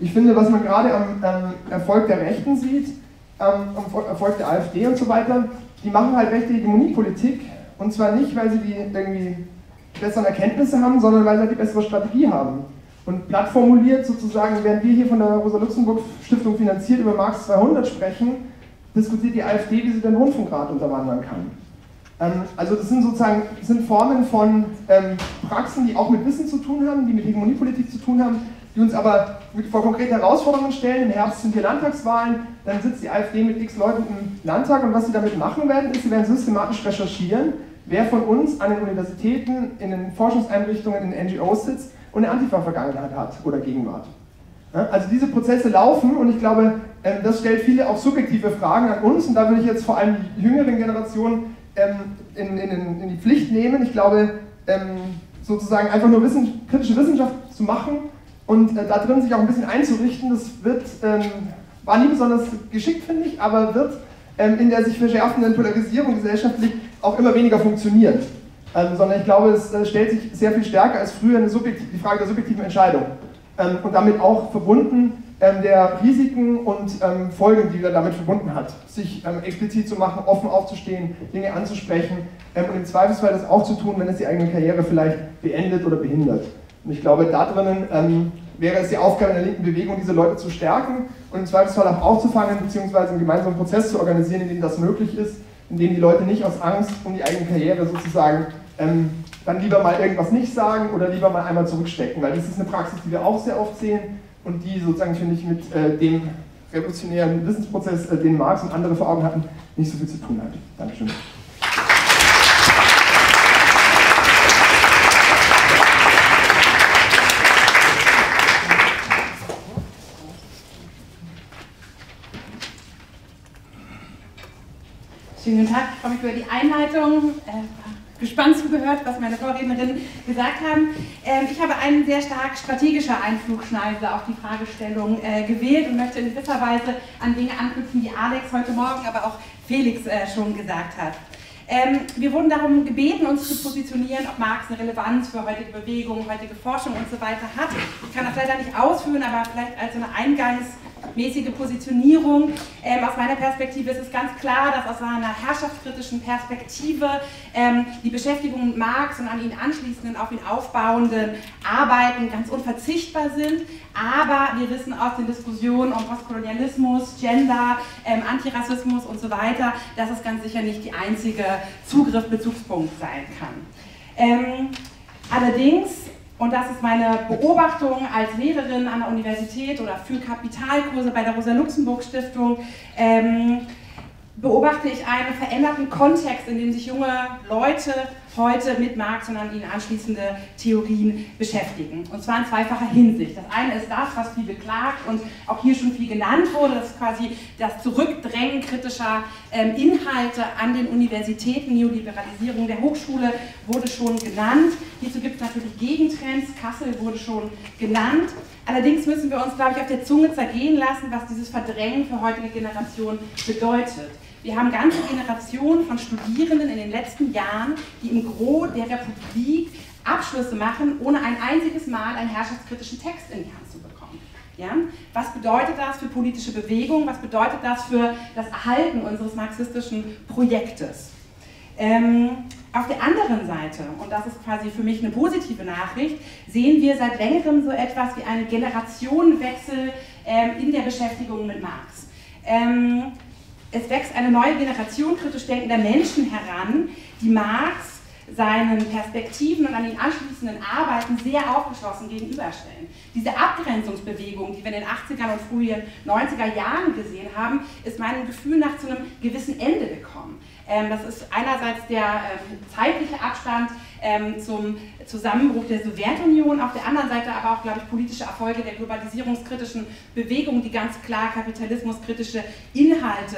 Ich finde, was man gerade am Erfolg der Rechten sieht, am Erfolg der AfD und so weiter, die machen halt rechte Hegemoniepolitik und zwar nicht, weil sie die irgendwie besseren Erkenntnisse haben, sondern weil sie halt die bessere Strategie haben. Und platt formuliert sozusagen, während wir hier von der Rosa-Luxemburg-Stiftung finanziert über Marx 200 sprechen, diskutiert die AfD, wie sie den Rundfunkrat unterwandern kann. Also das sind sozusagen Formen von Praxen, die auch mit Wissen zu tun haben, die mit Hegemoniepolitik zu tun haben, die uns aber vor konkrete Herausforderungen stellen. Im Herbst sind hier Landtagswahlen, dann sitzt die AfD mit x Leuten im Landtag und was sie damit machen werden, ist, sie werden systematisch recherchieren, wer von uns an den Universitäten, in den Forschungseinrichtungen, in den NGOs sitzt und eine Antifa-Vergangenheit hat oder Gegenwart. Also diese Prozesse laufen und ich glaube, das stellt viele auch subjektive Fragen an uns und da würde ich jetzt vor allem die jüngeren Generationen in die Pflicht nehmen. Ich glaube, sozusagen einfach nur kritische Wissenschaft zu machen und da drin sich auch ein bisschen einzurichten, das wird, war nie besonders geschickt, finde ich, aber wird in der sich verschärfenden Polarisierung gesellschaftlich auch immer weniger funktionieren. Sondern ich glaube, es stellt sich sehr viel stärker als früher eine die Frage der subjektiven Entscheidung und damit auch verbunden der Risiken und Folgen, die er damit verbunden hat. Sich explizit zu machen, offen aufzustehen, Dinge anzusprechen und im Zweifelsfall das auch zu tun, wenn es die eigene Karriere vielleicht beendet oder behindert. Und ich glaube, da drinnen wäre es die Aufgabe der linken Bewegung, diese Leute zu stärken und im Zweifelsfall auch aufzufangen, beziehungsweise einen gemeinsamen Prozess zu organisieren, in dem das möglich ist, in dem die Leute nicht aus Angst um die eigene Karriere sozusagen dann lieber mal irgendwas nicht sagen oder lieber mal einmal zurückstecken, weil das ist eine Praxis, die wir auch sehr oft sehen und die sozusagen, finde ich, mit dem revolutionären Wissensprozess, den Marx und andere vor Augen hatten, nicht so viel zu tun hat. Dankeschön. Schönen guten Tag, ich freue mich über die Einleitung. Gespannt zugehört, was meine Vorrednerinnen gesagt haben. Ich habe einen sehr stark strategischer Einflugschneise auf die Fragestellung gewählt und möchte in gewisser Weise an Dinge anknüpfen, die Alex heute Morgen, aber auch Felix schon gesagt hat. Wir wurden darum gebeten, uns zu positionieren, ob Marx eine Relevanz für heutige Bewegung, heutige Forschung und so weiter hat. Ich kann das leider nicht ausführen, aber vielleicht als so eine eingangsmäßige Positionierung. Aus meiner Perspektive ist es ganz klar, dass aus einer herrschaftskritischen Perspektive die Beschäftigung mit Marx und an ihn anschließenden, auf ihn aufbauenden Arbeiten ganz unverzichtbar sind. Aber wir wissen aus den Diskussionen um Postkolonialismus, Gender, Antirassismus und so weiter, dass es ganz sicher nicht die einzige Bezugspunkt sein kann. Allerdings, und das ist meine Beobachtung als Lehrerin an der Universität oder für Kapitalkurse bei der Rosa-Luxemburg-Stiftung, beobachte ich einen veränderten Kontext, in dem sich junge Leute heute mit Marx und an ihnen anschließende Theorien beschäftigen. Und zwar in zweifacher Hinsicht. Das eine ist das, was viel beklagt und auch hier schon viel genannt wurde, das ist quasi das Zurückdrängen kritischer Inhalte an den Universitäten, Neoliberalisierung der Hochschule wurde schon genannt. Hierzu gibt es natürlich Gegentrends, Kassel wurde schon genannt. Allerdings müssen wir uns, glaube ich, auf der Zunge zergehen lassen, was dieses Verdrängen für heutige Generationen bedeutet. Wir haben ganze Generationen von Studierenden in den letzten Jahren, die im Gros der Republik Abschlüsse machen, ohne ein einziges Mal einen herrschaftskritischen Text in die Hand zu bekommen. Ja? Was bedeutet das für politische Bewegungen? Was bedeutet das für das Erhalten unseres marxistischen Projektes? Auf der anderen Seite, und das ist quasi für mich eine positive Nachricht, sehen wir seit längerem so etwas wie einen Generationenwechsel in der Beschäftigung mit Marx. Es wächst eine neue Generation kritisch denkender Menschen heran, die Marx seinen Perspektiven und an den anschließenden Arbeiten sehr aufgeschlossen gegenüberstellen. Diese Abgrenzungsbewegung, die wir in den 80ern und frühen 90er Jahren gesehen haben, ist meinem Gefühl nach zu einem gewissen Ende gekommen. Das ist einerseits der zeitliche Abstand zum Zusammenbruch der Sowjetunion, auf der anderen Seite aber auch, glaube ich, politische Erfolge der globalisierungskritischen Bewegung, die ganz klar kapitalismuskritische Inhalte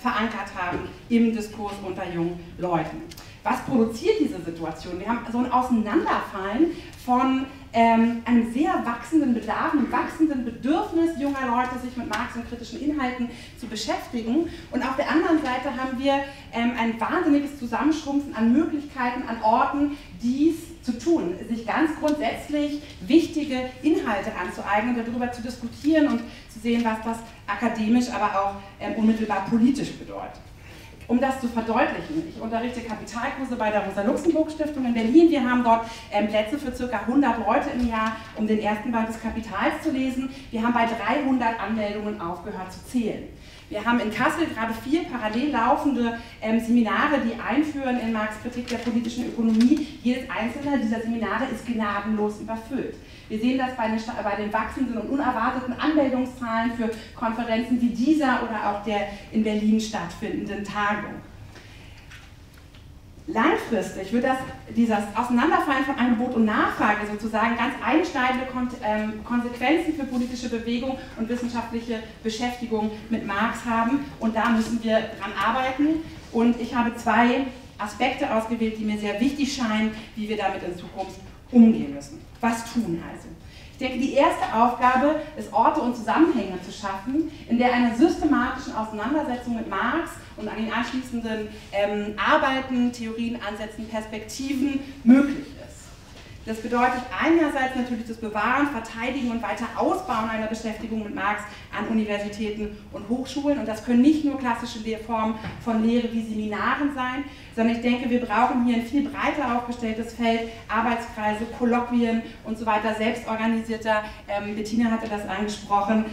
verankert haben im Diskurs unter jungen Leuten. Was produziert diese Situation? Wir haben so ein Auseinanderfallen von einem sehr wachsenden Bedarf, einem wachsenden Bedürfnis junger Leute, sich mit Marx und kritischen Inhalten zu beschäftigen. Und auf der anderen Seite haben wir ein wahnsinniges Zusammenschrumpfen an Möglichkeiten, an Orten, dies zu tun, sich ganz grundsätzlich wichtige Inhalte anzueignen, darüber zu diskutieren und zu sehen, was das akademisch, aber auch unmittelbar politisch bedeutet. Um das zu verdeutlichen, ich unterrichte Kapitalkurse bei der Rosa-Luxemburg-Stiftung in Berlin. Wir haben dort Plätze für ca. 100 Leute im Jahr, um den ersten Band des Kapitals zu lesen. Wir haben bei 300 Anmeldungen aufgehört zu zählen. Wir haben in Kassel gerade 4 parallel laufende Seminare, die einführen in Marx' Kritik der politischen Ökonomie. Jedes einzelne dieser Seminare ist gnadenlos überfüllt. Wir sehen das bei den wachsenden und unerwarteten Anmeldungszahlen für Konferenzen wie dieser oder auch der in Berlin stattfindenden Tagung. Langfristig wird dieses Auseinanderfallen von Angebot und Nachfrage sozusagen ganz einschneidende Konsequenzen für politische Bewegung und wissenschaftliche Beschäftigung mit Marx haben, und da müssen wir dran arbeiten. Und ich habe 2 Aspekte ausgewählt, die mir sehr wichtig scheinen, wie wir damit in Zukunft umgehen müssen. Was tun also? Ich denke, die erste Aufgabe ist, Orte und Zusammenhänge zu schaffen, in der einer systematischen Auseinandersetzung mit Marx und an den anschließenden Arbeiten, Theorien, Ansätzen, Perspektiven möglich ist. Das bedeutet einerseits natürlich das Bewahren, Verteidigen und weiter Ausbauen einer Beschäftigung mit Marx an Universitäten und Hochschulen. Und das können nicht nur klassische Formen von Lehre wie Seminaren sein, sondern ich denke, wir brauchen hier ein viel breiter aufgestelltes Feld, Arbeitskreise, Kolloquien und so weiter, selbstorganisierter, Bettina hatte das angesprochen,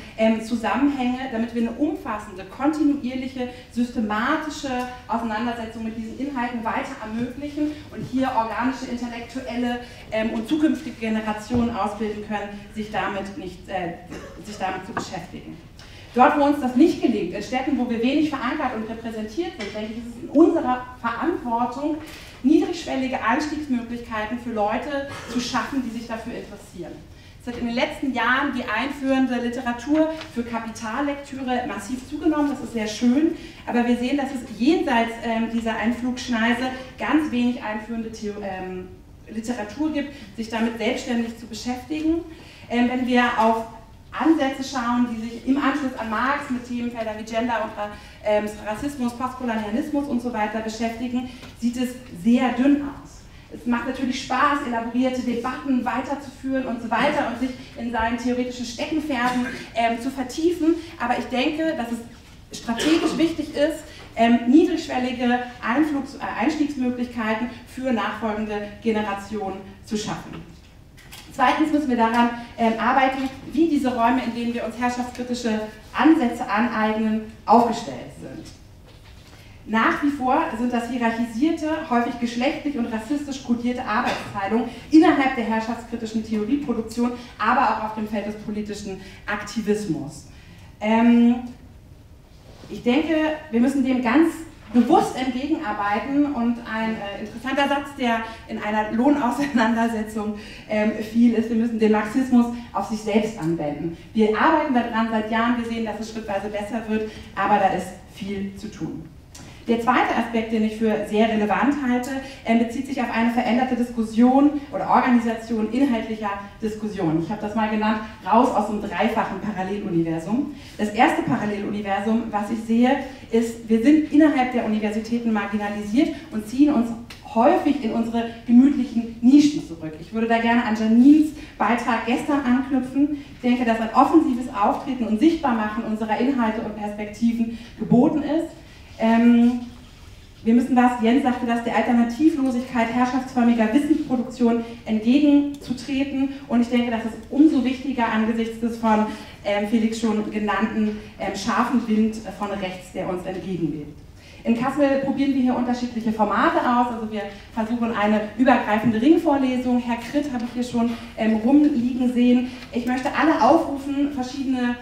Zusammenhänge, damit wir eine umfassende, kontinuierliche, systematische Auseinandersetzung mit diesen Inhalten weiter ermöglichen und hier organische, intellektuelle und zukünftige Generationen ausbilden können, sich damit zu beschäftigen. Dort, wo uns das nicht gelingt, in Städten, wo wir wenig verankert und repräsentiert sind, denke ich, ist es in unserer Verantwortung, niedrigschwellige Einstiegsmöglichkeiten für Leute zu schaffen, die sich dafür interessieren. Es hat in den letzten Jahren die einführende Literatur für Kapitallektüre massiv zugenommen, das ist sehr schön, aber wir sehen, dass es jenseits dieser Einflugschneise ganz wenig einführende Literatur gibt, sich damit selbstständig zu beschäftigen. Wenn wir auf Ansätze schauen, die sich im Anschluss an Marx mit Themenfeldern wie Gender und Rassismus, Postkolonialismus und so weiter beschäftigen, sieht es sehr dünn aus. Es macht natürlich Spaß, elaborierte Debatten weiterzuführen und so weiter und sich in seinen theoretischen Steckenpferden zu vertiefen, aber ich denke, dass es strategisch wichtig ist, niedrigschwellige Einstiegsmöglichkeiten für nachfolgende Generationen zu schaffen. Zweitens müssen wir daran arbeiten, wie diese Räume, in denen wir uns herrschaftskritische Ansätze aneignen, aufgestellt sind. Nach wie vor sind das hierarchisierte, häufig geschlechtlich und rassistisch kodierte Arbeitsteilungen innerhalb der herrschaftskritischen Theorieproduktion, aber auch auf dem Feld des politischen Aktivismus. Ich denke, wir müssen dem ganz bewusst entgegenarbeiten, und ein interessanter Satz, der in einer Lohnauseinandersetzung viel ist: Wir müssen den Marxismus auf sich selbst anwenden. Wir arbeiten daran seit Jahren, wir sehen, dass es schrittweise besser wird, aber da ist viel zu tun. Der zweite Aspekt, den ich für sehr relevant halte, bezieht sich auf eine veränderte Diskussion oder Organisation inhaltlicher Diskussion. Ich habe das mal genannt, raus aus dem dreifachen Paralleluniversum. Das erste Paralleluniversum, was ich sehe, ist, wir sind innerhalb der Universitäten marginalisiert und ziehen uns häufig in unsere gemütlichen Nischen zurück. Ich würde da gerne an Janines Beitrag gestern anknüpfen. Ich denke, dass ein offensives Auftreten und Sichtbarmachen unserer Inhalte und Perspektiven geboten ist. Wir müssen, was Jens sagte, dass der Alternativlosigkeit herrschaftsförmiger Wissensproduktion entgegenzutreten, und ich denke, das ist umso wichtiger angesichts des von Felix schon genannten scharfen Wind von rechts, der uns entgegenweht. In Kassel probieren wir hier unterschiedliche Formate aus, also wir versuchen eine übergreifende Ringvorlesung, Herr Kritt habe ich hier schon rumliegen sehen. Ich möchte alle aufrufen, verschiedene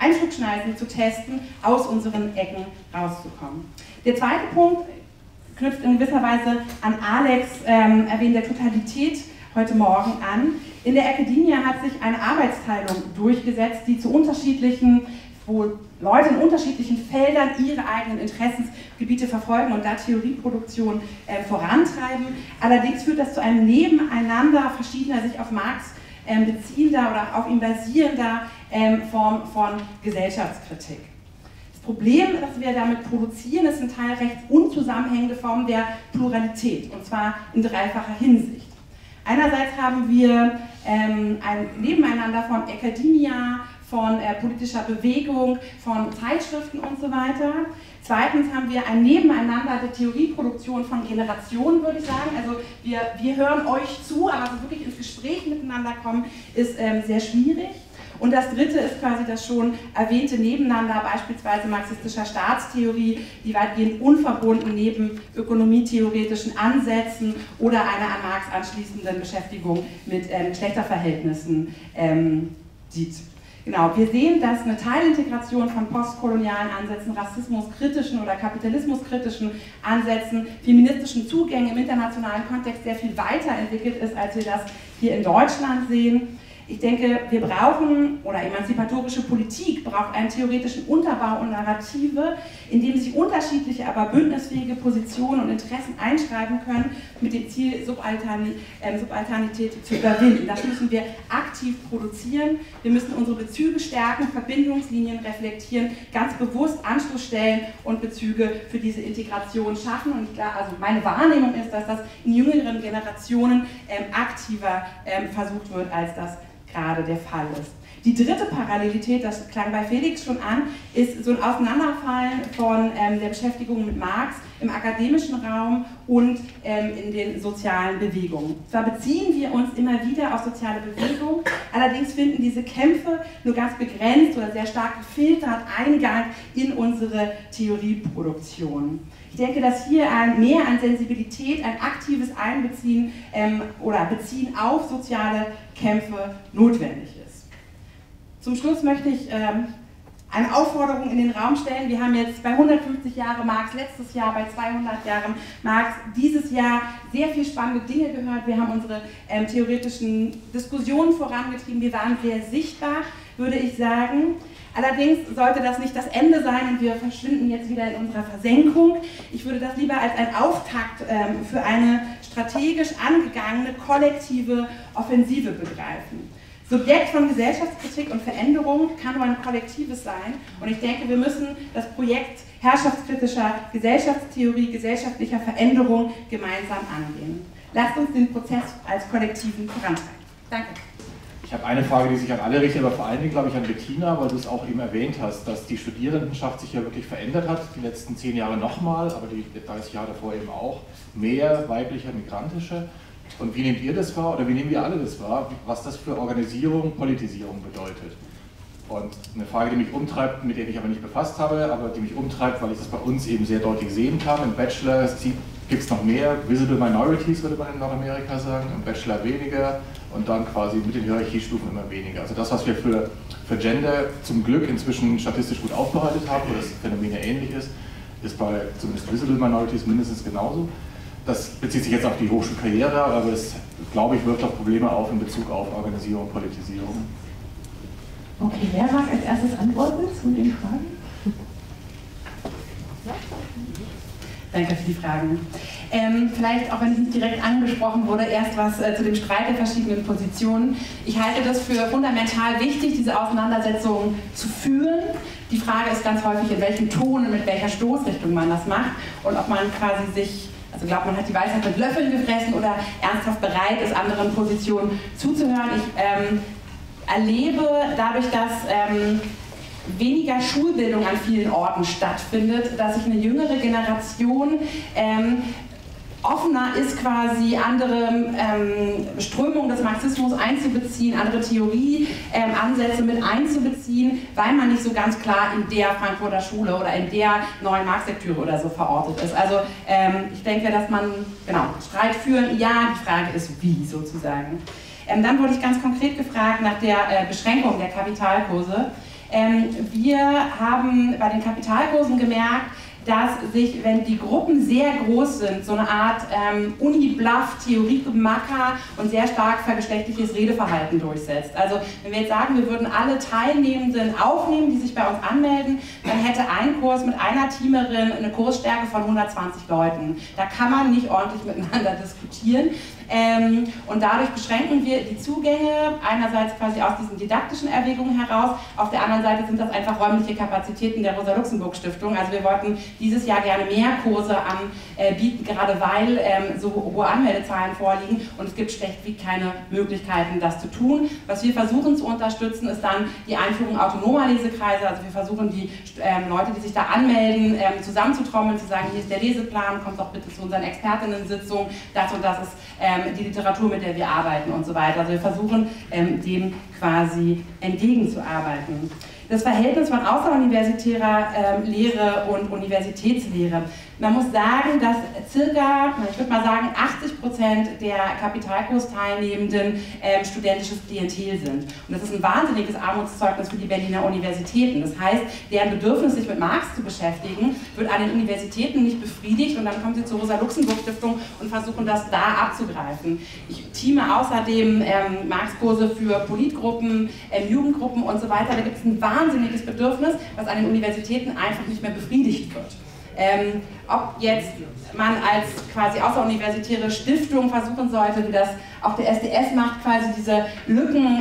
Einflugschneisen zu testen, aus unseren Ecken rauszukommen. Der zweite Punkt knüpft in gewisser Weise an Alex Erwähnen der Totalität heute Morgen an. In der Academia hat sich eine Arbeitsteilung durchgesetzt, die zu unterschiedlichen, wo Leute in unterschiedlichen Feldern ihre eigenen Interessensgebiete verfolgen und da Theorieproduktion vorantreiben. Allerdings führt das zu einem Nebeneinander verschiedener, sich auf Marx beziehender oder auf ihm basierender Form von Gesellschaftskritik. Das Problem, das wir damit produzieren, ist ein Teil recht unzusammenhängende Form der Pluralität, und zwar in dreifacher Hinsicht. Einerseits haben wir ein Nebeneinander von Academia, von politischer Bewegung, von Zeitschriften und so weiter. Zweitens haben wir ein Nebeneinander der Theorieproduktion von Generationen, würde ich sagen. Also wir hören euch zu, aber so wirklich ins Gespräch miteinander kommen, ist sehr schwierig. Und das dritte ist quasi das schon erwähnte Nebeneinander beispielsweise marxistischer Staatstheorie, die weitgehend unverbunden neben ökonomietheoretischen Ansätzen oder einer an Marx anschließenden Beschäftigung mit Geschlechterverhältnissen sieht. Genau, wir sehen, dass eine Teilintegration von postkolonialen Ansätzen, rassismuskritischen oder kapitalismuskritischen Ansätzen, feministischen Zugängen im internationalen Kontext sehr viel weiterentwickelt ist, als wir das hier in Deutschland sehen. Ich denke, wir brauchen, oder emanzipatorische Politik braucht einen theoretischen Unterbau und Narrative, in dem sich unterschiedliche, aber bündnisfähige Positionen und Interessen einschreiben können, mit dem Ziel, Subalternität zu überwinden. Das müssen wir aktiv produzieren. Wir müssen unsere Bezüge stärken, Verbindungslinien reflektieren, ganz bewusst Anschlussstellen und Bezüge für diese Integration schaffen. Und klar, also meine Wahrnehmung ist, dass das in jüngeren Generationen aktiver versucht wird, als das gerade der Fall ist. Die dritte Parallelität, das klang bei Felix schon an, ist so ein Auseinanderfallen von der Beschäftigung mit Marx im akademischen Raum und in den sozialen Bewegungen. Zwar beziehen wir uns immer wieder auf soziale Bewegungen, allerdings finden diese Kämpfe nur ganz begrenzt oder sehr stark gefiltert Eingang in unsere Theorieproduktion. Ich denke, dass hier ein Mehr an Sensibilität, ein aktives Einbeziehen oder Beziehen auf soziale Kämpfe notwendig ist. Zum Schluss möchte ich eine Aufforderung in den Raum stellen. Wir haben jetzt bei 150 Jahren Marx letztes Jahr, bei 200 Jahren Marx dieses Jahr sehr viel spannende Dinge gehört. Wir haben unsere theoretischen Diskussionen vorangetrieben. Wir waren sehr sichtbar, würde ich sagen. Allerdings sollte das nicht das Ende sein und wir verschwinden jetzt wieder in unserer Versenkung. Ich würde das lieber als einen Auftakt für eine strategisch angegangene kollektive Offensive begreifen. Subjekt von Gesellschaftskritik und Veränderung kann nur ein kollektives sein. Und ich denke, wir müssen das Projekt herrschaftskritischer Gesellschaftstheorie, gesellschaftlicher Veränderung gemeinsam angehen. Lasst uns den Prozess als kollektiven vorantreiben. Danke. Ich habe eine Frage, die sich an alle richtet, aber vor allen Dingen, glaube ich, an Bettina, weil du es auch eben erwähnt hast, dass die Studierendenschaft sich ja wirklich verändert hat, die letzten 10 Jahre nochmal, aber die 30 Jahre davor eben auch, mehr weiblicher, migrantische. Und wie nehmt ihr das wahr, oder wie nehmen wir alle das wahr, was das für Organisierung, Politisierung bedeutet? Und eine Frage, die mich umtreibt, mit der ich mich aber nicht befasst habe, aber die mich umtreibt, weil ich das bei uns eben sehr deutlich sehen kann. Im Bachelor gibt es noch mehr, Visible Minorities würde man in Nordamerika sagen, im Bachelor weniger und dann quasi mit den Hierarchiestufen immer weniger. Also das, was wir für Gender zum Glück inzwischen statistisch gut aufbereitet haben, wo das Phänomen ja ähnlich ist, ist bei zumindest Visible Minorities mindestens genauso. Das bezieht sich jetzt auf die Hochschulkarriere, aber es, glaube ich, wirft auch Probleme auf in Bezug auf Organisierung und Politisierung. Okay, wer mag als erstes antworten zu den Fragen? Danke für die Fragen. Vielleicht, auch wenn es nicht direkt angesprochen wurde, erst was zu dem Streit der verschiedenen Positionen. Ich halte das für fundamental wichtig, diese Auseinandersetzung zu führen. Die Frage ist ganz häufig, in welchem Ton und mit welcher Stoßrichtung man das macht und ob man quasi sich... Also glaubt, man hat die Weisheit mit Löffeln gefressen oder ernsthaft bereit ist, anderen Positionen zuzuhören. Ich erlebe dadurch, dass weniger Schulbildung an vielen Orten stattfindet, dass sich eine jüngere Generation offener ist, quasi andere Strömungen des Marxismus einzubeziehen, andere Theorieansätze mit einzubeziehen, weil man nicht so ganz klar in der Frankfurter Schule oder in der neuen Marx-Lektüre oder so verortet ist. Also ich denke, dass man, genau, Streit führen, ja, die Frage ist wie sozusagen. Dann wurde ich ganz konkret gefragt nach der Beschränkung der Kapitalkurse. Wir haben bei den Kapitalkursen gemerkt, dass sich, wenn die Gruppen sehr groß sind, so eine Art Uni-Bluff, Theoriemacher und sehr stark vergeschlechtliches Redeverhalten durchsetzt. Also wenn wir jetzt sagen, wir würden alle Teilnehmenden aufnehmen, die sich bei uns anmelden, dann hätte ein Kurs mit einer Teamerin eine Kursstärke von 120 Leuten. Da kann man nicht ordentlich miteinander diskutieren. Und dadurch beschränken wir die Zugänge, einerseits quasi aus diesen didaktischen Erwägungen heraus, auf der anderen Seite sind das einfach räumliche Kapazitäten der Rosa-Luxemburg-Stiftung. Also wir wollten dieses Jahr gerne mehr Kurse anbieten, gerade weil so hohe Anmeldezahlen vorliegen und es gibt schlechtweg keine Möglichkeiten, das zu tun. Was wir versuchen zu unterstützen, ist dann die Einführung autonomer Lesekreise. Also wir versuchen, die Leute, die sich da anmelden, zusammenzutrommeln, zu sagen, hier ist der Leseplan, kommt doch bitte zu unseren Expertinnen-Sitzungen, das und das ist die Literatur, mit der wir arbeiten und so weiter. Also wir versuchen, dem quasi entgegenzuarbeiten. Das Verhältnis von außeruniversitärer Lehre und Universitätslehre. Man muss sagen, dass circa, ich würde mal sagen, 80% der Kapitalkursteilnehmenden studentisches Klientel sind. Und das ist ein wahnsinniges Armutszeugnis für die Berliner Universitäten. Das heißt, deren Bedürfnis, sich mit Marx zu beschäftigen, wird an den Universitäten nicht befriedigt und dann kommen sie zur Rosa-Luxemburg-Stiftung und versuchen das da abzugreifen. Ich teame außerdem Marx-Kurse für Politgruppen, Jugendgruppen und so weiter. Da gibt es ein wahnsinniges Bedürfnis, was an den Universitäten einfach nicht mehr befriedigt wird. Ob jetzt man als quasi außeruniversitäre Stiftung versuchen sollte, wie das auch der SDS macht, quasi diese Lücken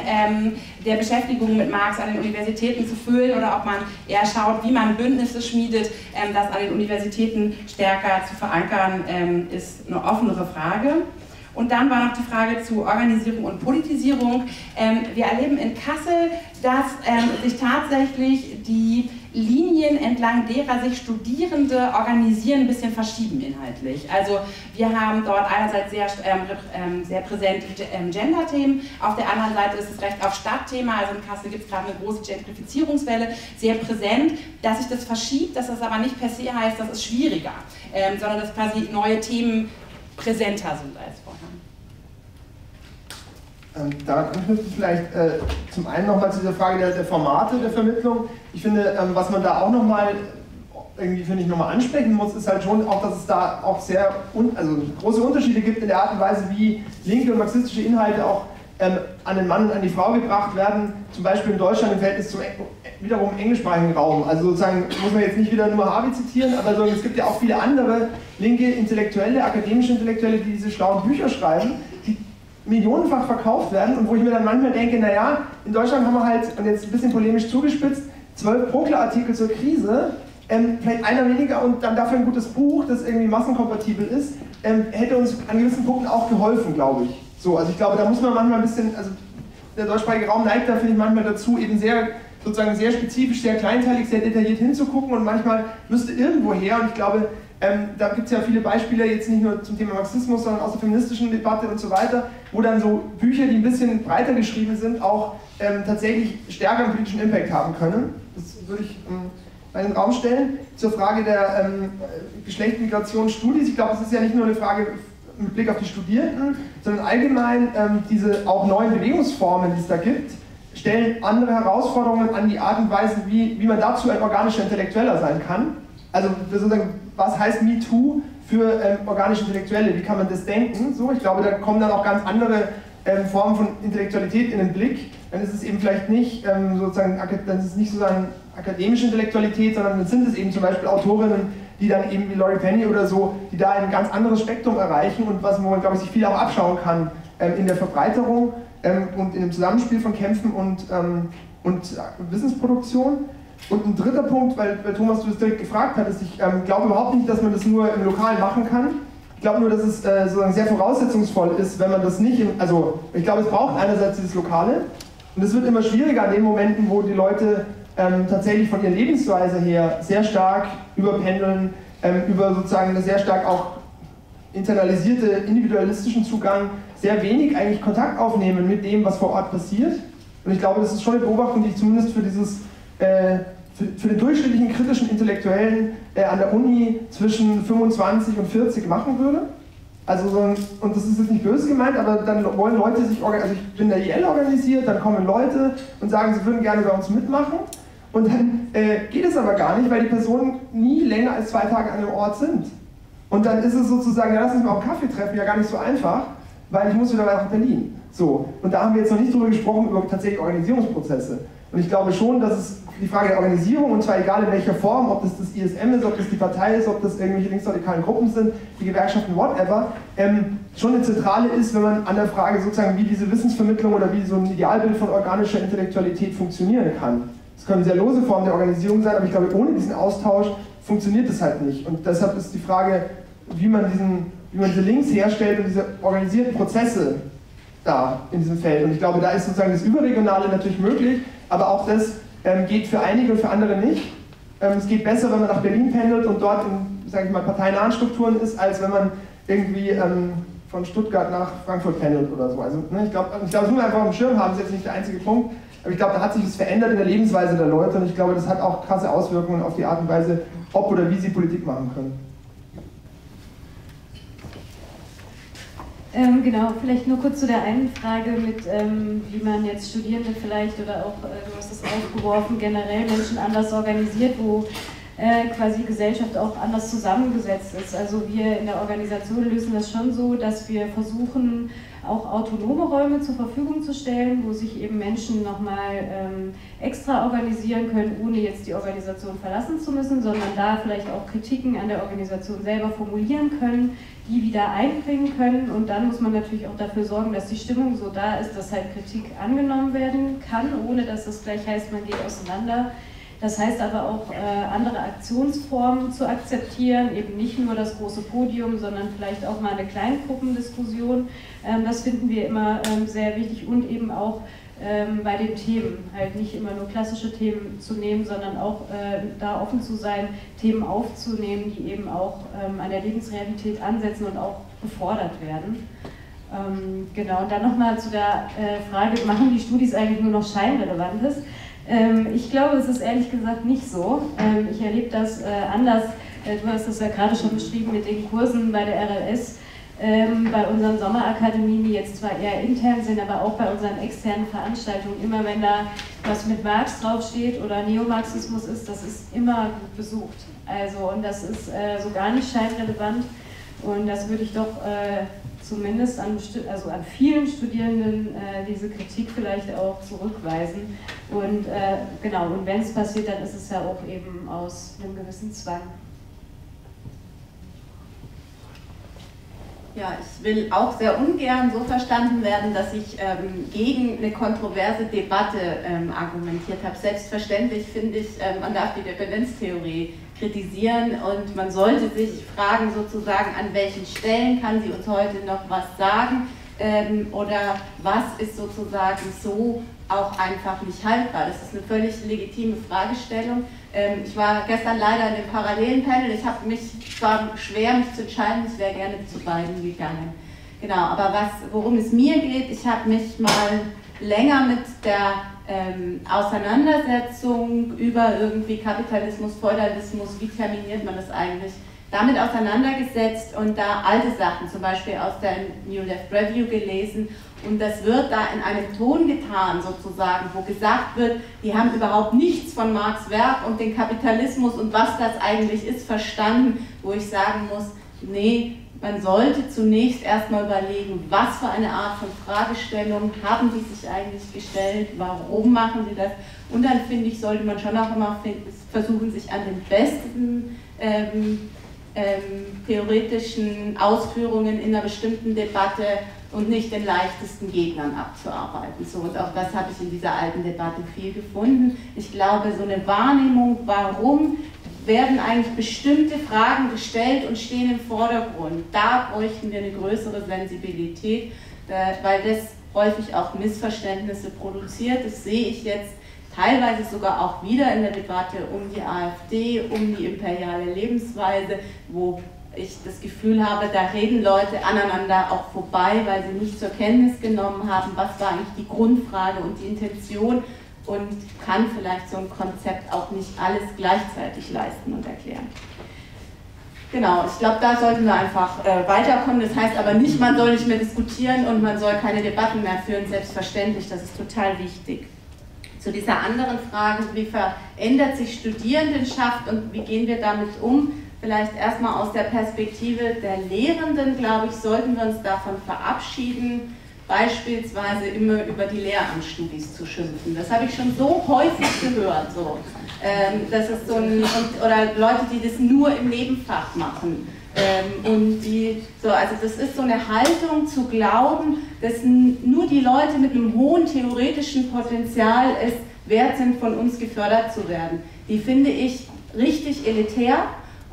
der Beschäftigung mit Marx an den Universitäten zu füllen, oder ob man eher schaut, wie man Bündnisse schmiedet, das an den Universitäten stärker zu verankern, ist eine offenere Frage. Und dann war noch die Frage zu Organisierung und Politisierung. Wir erleben in Kassel, dass sich tatsächlich die Linien, entlang derer sich Studierende organisieren, ein bisschen verschieben inhaltlich. Also wir haben dort einerseits sehr präsent Gender-Themen, auf der anderen Seite ist das Recht auf Stadtthema, also in Kassel gibt es gerade eine große Gentrifizierungswelle, sehr präsent. Dass sich das verschiebt, dass das aber nicht per se heißt, das ist schwieriger, sondern dass quasi neue Themen präsenter sind als vorher. Da knüpfen wir vielleicht zum einen nochmal zu dieser Frage der Formate der Vermittlung. Ich finde, was man da auch nochmal irgendwie, finde ich, nochmal ansprechen muss, ist halt schon auch, dass es da auch sehr große Unterschiede gibt in der Art und Weise, wie linke und marxistische Inhalte auch an den Mann und an die Frau gebracht werden, zum Beispiel in Deutschland im Verhältnis zum wiederum englischsprachigen Raum. Also sozusagen muss man jetzt nicht wieder nur Harvey zitieren, aber so, es gibt ja auch viele andere linke Intellektuelle, akademische Intellektuelle, die diese schlauen Bücher schreiben, die millionenfach verkauft werden und wo ich mir dann manchmal denke, naja, in Deutschland haben wir halt, und jetzt ein bisschen polemisch zugespitzt, 12 Prokler-Artikel zur Krise, vielleicht einer weniger und dann dafür ein gutes Buch, das irgendwie massenkompatibel ist, hätte uns an gewissen Punkten auch geholfen, glaube ich. So, also ich glaube, da muss man manchmal ein bisschen, also der deutschsprachige Raum neigt da, finde ich, manchmal dazu, eben sehr, sozusagen sehr spezifisch, sehr kleinteilig, sehr detailliert hinzugucken und manchmal müsste irgendwo her, und ich glaube, da gibt es ja viele Beispiele, jetzt nicht nur zum Thema Marxismus, sondern aus der feministischen Debatte und so weiter, wo dann so Bücher, die ein bisschen breiter geschrieben sind, auch tatsächlich stärkeren politischen Impact haben können. Das würde ich in den Raum stellen. Zur Frage der Geschlechtsmigration Studis, ich glaube, es ist ja nicht nur eine Frage mit Blick auf die Studierenden, sondern allgemein diese auch neuen Bewegungsformen, die es da gibt, stellen andere Herausforderungen an die Art und Weise, wie man dazu ein organischer Intellektueller sein kann. Also sozusagen, was heißt MeToo für organische Intellektuelle? Wie kann man das denken? So, ich glaube, da kommen dann auch ganz andere Formen von Intellektualität in den Blick. Dann ist es eben vielleicht nicht sozusagen, dann ist es nicht sozusagen akademische Intellektualität, sondern dann sind es eben zum Beispiel Autorinnen, die dann eben wie Laurie Penny oder so, die da ein ganz anderes Spektrum erreichen und was man, glaube ich, sich viel auch abschauen kann in der Verbreiterung und in dem Zusammenspiel von Kämpfen und Wissensproduktion. Und ein dritter Punkt, weil Thomas, du das direkt gefragt hattest, ich glaube überhaupt nicht, dass man das nur im Lokal machen kann. Ich glaube nur, dass es sozusagen sehr voraussetzungsvoll ist, wenn man das nicht, also ich glaube, es braucht einerseits dieses Lokale und es wird immer schwieriger an den Momenten, wo die Leute tatsächlich von ihrer Lebensweise her sehr stark über Pendeln, über sozusagen einen sehr stark auch internalisierte individualistischen Zugang sehr wenig eigentlich Kontakt aufnehmen mit dem, was vor Ort passiert. Und ich glaube, das ist schon eine Beobachtung, die ich zumindest für dieses für den durchschnittlichen kritischen Intellektuellen an der Uni zwischen 25 und 40 machen würde. Also so ein, und das ist jetzt nicht böse gemeint, aber dann wollen Leute sich organisieren, also ich bin der IL organisiert, dann kommen Leute und sagen, sie würden gerne bei uns mitmachen. Und dann geht es aber gar nicht, weil die Personen nie länger als 2 Tage an einem Ort sind. Und dann ist es sozusagen, ja, lass uns mal auf Kaffee treffen, ja gar nicht so einfach, weil ich muss wieder nach Berlin. So, und da haben wir jetzt noch nicht drüber gesprochen, über tatsächlich Organisierungsprozesse. Und ich glaube schon, dass es die Frage der Organisierung, und zwar egal in welcher Form, ob das das ISM ist, ob das die Partei ist, ob das irgendwelche linksradikalen Gruppen sind, die Gewerkschaften, whatever, schon eine zentrale ist, wenn man an der Frage sozusagen, wie diese Wissensvermittlung oder wie so ein Idealbild von organischer Intellektualität funktionieren kann. Es können sehr lose Formen der Organisierung sein, aber ich glaube, ohne diesen Austausch funktioniert das halt nicht. Und deshalb ist die Frage, wie man diese Links herstellt und diese organisierten Prozesse da in diesem Feld. Und ich glaube, da ist sozusagen das Überregionale natürlich möglich, aber auch das geht für einige und für andere nicht. Es geht besser, wenn man nach Berlin pendelt und dort in, sage ich mal, parteinahen Strukturen ist, als wenn man irgendwie von Stuttgart nach Frankfurt pendelt oder so. Also ne, ich glaube, das muss man einfach auf dem Schirm haben, das ist jetzt nicht der einzige Punkt, aber ich glaube, da hat sich was verändert in der Lebensweise der Leute und ich glaube, das hat auch krasse Auswirkungen auf die Art und Weise, ob oder wie sie Politik machen können. Genau, vielleicht nur kurz zu der einen Frage mit, wie man jetzt Studierende vielleicht oder auch, du hast es aufgeworfen, generell Menschen anders organisiert, wo quasi Gesellschaft auch anders zusammengesetzt ist. Also wir in der Organisation lösen das schon so, dass wir versuchen, auch autonome Räume zur Verfügung zu stellen, wo sich eben Menschen nochmal extra organisieren können, ohne jetzt die Organisation verlassen zu müssen, sondern da vielleicht auch Kritiken an der Organisation selber formulieren können, die wieder einbringen können und dann muss man natürlich auch dafür sorgen, dass die Stimmung so da ist, dass halt Kritik angenommen werden kann, ohne dass das gleich heißt, man geht auseinander. Das heißt aber auch, andere Aktionsformen zu akzeptieren, eben nicht nur das große Podium, sondern vielleicht auch mal eine Kleingruppendiskussion. Das finden wir immer sehr wichtig und eben auch bei den Themen, halt nicht immer nur klassische Themen zu nehmen, sondern auch da offen zu sein, Themen aufzunehmen, die eben auch an der Lebensrealität ansetzen und auch gefordert werden. Genau, und dann nochmal zu der Frage, machen die Studis eigentlich nur noch Scheinrelevantes? Ich glaube, es ist ehrlich gesagt nicht so. Ich erlebe das anders. Du hast es ja gerade schon beschrieben mit den Kursen bei der RLS, bei unseren Sommerakademien, die jetzt zwar eher intern sind, aber auch bei unseren externen Veranstaltungen. Immer wenn da was mit Marx draufsteht oder Neomarxismus ist, das ist immer gut besucht. Also, und das ist so gar nicht scheinrelevant. Und das würde ich doch zumindest an vielen Studierenden diese Kritik vielleicht auch zurückweisen. Und genau, und wenn es passiert, dann ist es ja auch eben aus einem gewissen Zwang. Ja, ich will auch sehr ungern so verstanden werden, dass ich gegen eine kontroverse Debatte argumentiert habe. Selbstverständlich finde ich, man darf die Dependenztheorie kritisieren und man sollte sich fragen sozusagen, an welchen Stellen kann sie uns heute noch was sagen oder was ist sozusagen so auch einfach nicht haltbar. Das ist eine völlig legitime Fragestellung. Ich war gestern leider in dem parallelen Panel, ich habe mich zwar schwer, mich zu entscheiden, ich wäre gerne zu beiden gegangen. Genau, aber worum es mir geht, ich habe mich mal länger mit der Auseinandersetzung über irgendwie Kapitalismus, Feudalismus, wie terminiert man das eigentlich, damit auseinandergesetzt und da alte Sachen, zum Beispiel aus der New Left Review gelesen und das wird da in einem Ton getan sozusagen, wo gesagt wird, die haben überhaupt nichts von Marx' Werk und den Kapitalismus und was das eigentlich ist verstanden, wo ich sagen muss, nee, man sollte zunächst erstmal überlegen, was für eine Art von Fragestellung haben die sich eigentlich gestellt, warum machen sie das und dann finde ich, sollte man schon auch immer versuchen, sich an den besten theoretischen Ausführungen in einer bestimmten Debatte und nicht den leichtesten Gegnern abzuarbeiten. So, und auch das habe ich in dieser alten Debatte viel gefunden. Ich glaube, so eine Wahrnehmung, warum werden eigentlich bestimmte Fragen gestellt und stehen im Vordergrund. Da bräuchten wir eine größere Sensibilität, weil das häufig auch Missverständnisse produziert. Das sehe ich jetzt teilweise sogar auch wieder in der Debatte um die AfD, um die imperiale Lebensweise, wo ich das Gefühl habe, da reden Leute aneinander auch vorbei, weil sie nicht zur Kenntnis genommen haben, was war eigentlich die Grundfrage und die Intention und kann vielleicht so ein Konzept auch nicht alles gleichzeitig leisten und erklären. Genau, ich glaube, da sollten wir einfach weiterkommen. Das heißt aber nicht, man soll nicht mehr diskutieren und man soll keine Debatten mehr führen, selbstverständlich, das ist total wichtig. Zu dieser anderen Frage, wie verändert sich Studierendenschaft und wie gehen wir damit um? Vielleicht erstmal aus der Perspektive der Lehrenden, glaube ich, sollten wir uns davon verabschieden, beispielsweise immer über die Lehramtsstudis zu schimpfen. Das habe ich schon so häufig gehört. So. Das ist so ein, oder Leute, die das nur im Nebenfach machen. Und die, so, also das ist so eine Haltung zu glauben, dass nur die Leute mit einem hohen theoretischen Potenzial es wert sind, von uns gefördert zu werden. Die finde ich richtig elitär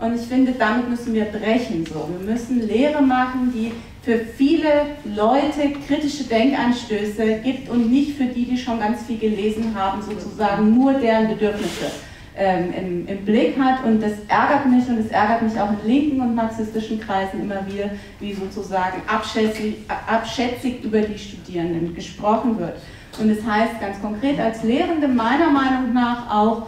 und ich finde, damit müssen wir brechen. So. Wir müssen Lehre machen, die für viele Leute kritische Denkanstöße gibt und nicht für die, die schon ganz viel gelesen haben, sozusagen nur deren Bedürfnisse im Blick hat, und das ärgert mich, und es ärgert mich auch in linken und marxistischen Kreisen immer wieder, wie sozusagen abschätzig über die Studierenden gesprochen wird. Und es heißt ganz konkret als Lehrende meiner Meinung nach auch,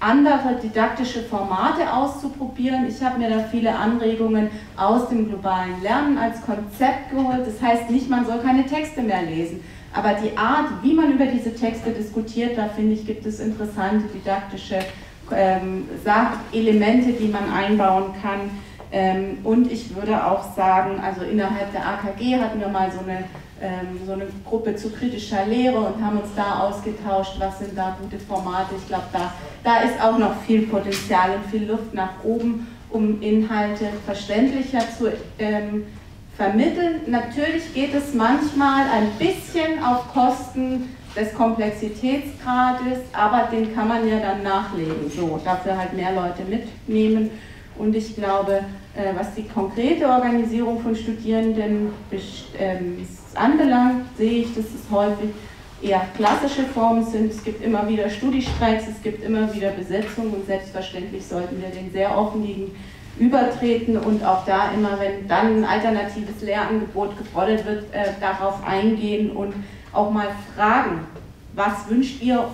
andere didaktische Formate auszuprobieren. Ich habe mir da viele Anregungen aus dem globalen Lernen als Konzept geholt. Das heißt nicht, man soll keine Texte mehr lesen, aber die Art, wie man über diese Texte diskutiert, da finde ich, gibt es interessante didaktische Elemente, die man einbauen kann. Und ich würde auch sagen, also innerhalb der AKG hatten wir mal so eine Gruppe zu kritischer Lehre und haben uns da ausgetauscht, was sind da gute Formate. Ich glaube, da ist auch noch viel Potenzial und viel Luft nach oben, um Inhalte verständlicher zu vermitteln. Natürlich geht es manchmal ein bisschen auf Kosten des Komplexitätsgrades, aber den kann man ja dann nachlegen, so, dafür halt mehr Leute mitnehmen. Und ich glaube, was die konkrete Organisierung von Studierenden anbelangt, sehe ich, dass es häufig eher klassische Formen sind. Es gibt immer wieder Studiestreiks, es gibt immer wieder Besetzungen, und selbstverständlich sollten wir den sehr offen gegenübertreten und auch da immer, wenn dann ein alternatives Lehrangebot gefordert wird, darauf eingehen und auch mal fragen, was wünscht ihr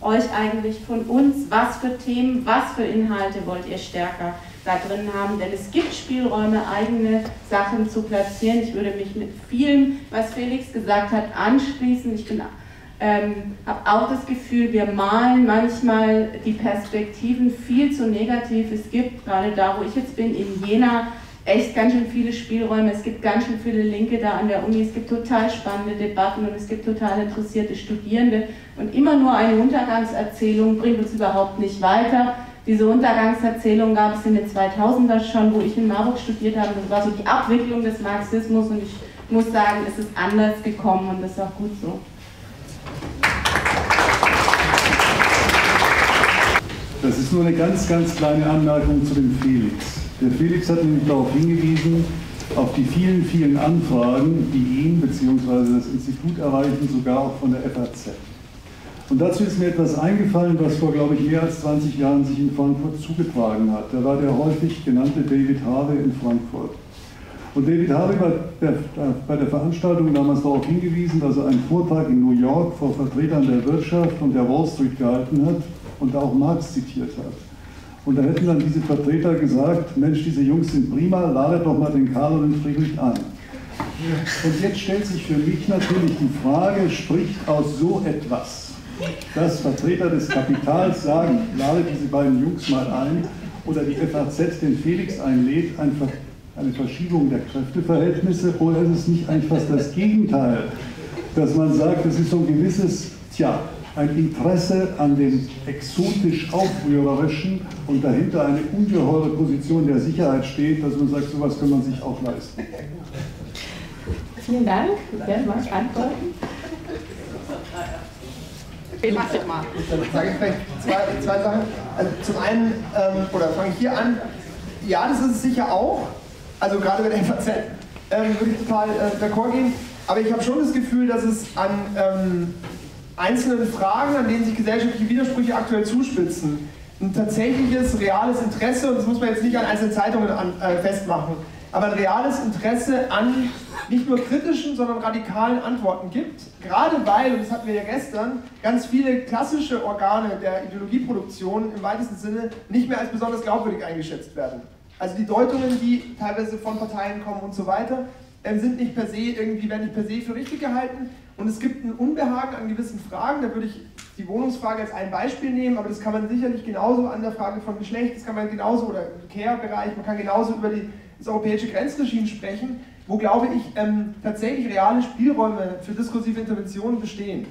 euch eigentlich von uns, was für Themen, was für Inhalte wollt ihr stärker da drin haben, denn es gibt Spielräume, eigene Sachen zu platzieren. Ich würde mich mit vielem, was Felix gesagt hat, anschließen. Ich habe auch das Gefühl, wir malen manchmal die Perspektiven viel zu negativ. Es gibt, gerade da, wo ich jetzt bin, in Jena, echt ganz schön viele Spielräume. Es gibt ganz schön viele Linke da an der Uni. Es gibt total spannende Debatten und es gibt total interessierte Studierende. Und immer nur eine Untergangserzählung bringt uns überhaupt nicht weiter. Diese Untergangserzählung gab es in den 2000er schon, wo ich in Marburg studiert habe. Das war so die Abwicklung des Marxismus, und ich muss sagen, es ist anders gekommen, und das ist auch gut so. Das ist nur eine ganz, ganz kleine Anmerkung zu dem Felix. Der Felix hat nämlich darauf hingewiesen, auf die vielen, vielen Anfragen, die ihn bzw. das Institut erreichen, sogar auch von der FAZ. Und dazu ist mir etwas eingefallen, was vor, glaube ich, mehr als 20 Jahren sich in Frankfurt zugetragen hat. Da war der häufig genannte David Harvey in Frankfurt. Und David Harvey war bei der Veranstaltung damals darauf hingewiesen, dass er einen Vortrag in New York vor Vertretern der Wirtschaft und der Wall Street gehalten hat und da auch Marx zitiert hat. Und da hätten dann diese Vertreter gesagt, Mensch, diese Jungs sind prima, ladet doch mal den Karl und den Friedrich ein. Und jetzt stellt sich für mich natürlich die Frage, spricht aus so etwas, dass Vertreter des Kapitals sagen, ladet diese beiden Jungs mal ein, oder die FAZ den Felix einlädt, einfach eine Verschiebung der Kräfteverhältnisse, oder ist es nicht einfach das Gegenteil, dass man sagt, es ist so ein gewisses, tja, ein Interesse an dem exotisch Aufrührerischen und dahinter eine ungeheure Position der Sicherheit steht, dass man sagt, sowas kann man sich auch leisten. Vielen Dank. Wer mag antworten? Dann sage ich vielleicht zwei Sachen. Also zum einen, oder fange ich hier an, ja, das ist es sicher auch, also gerade mit der FAZ würde ich total d'accord gehen, aber ich habe schon das Gefühl, dass es an einzelnen Fragen, an denen sich gesellschaftliche Widersprüche aktuell zuspitzen, ein tatsächliches, reales Interesse, und das muss man jetzt nicht an einzelnen Zeitungen festmachen, aber ein reales Interesse an nicht nur kritischen, sondern radikalen Antworten gibt, gerade weil, und das hatten wir ja gestern, ganz viele klassische Organe der Ideologieproduktion im weitesten Sinne nicht mehr als besonders glaubwürdig eingeschätzt werden. Also die Deutungen, die teilweise von Parteien kommen und so weiter, werden nicht per se für richtig gehalten, und es gibt ein Unbehagen an gewissen Fragen. Da würde ich die Wohnungsfrage als ein Beispiel nehmen, aber das kann man sicherlich genauso an der Frage von Geschlecht, das kann man genauso, oder im Care-Bereich, man kann genauso über das europäische Grenzregime sprechen, wo, glaube ich, tatsächlich reale Spielräume für diskursive Interventionen bestehen.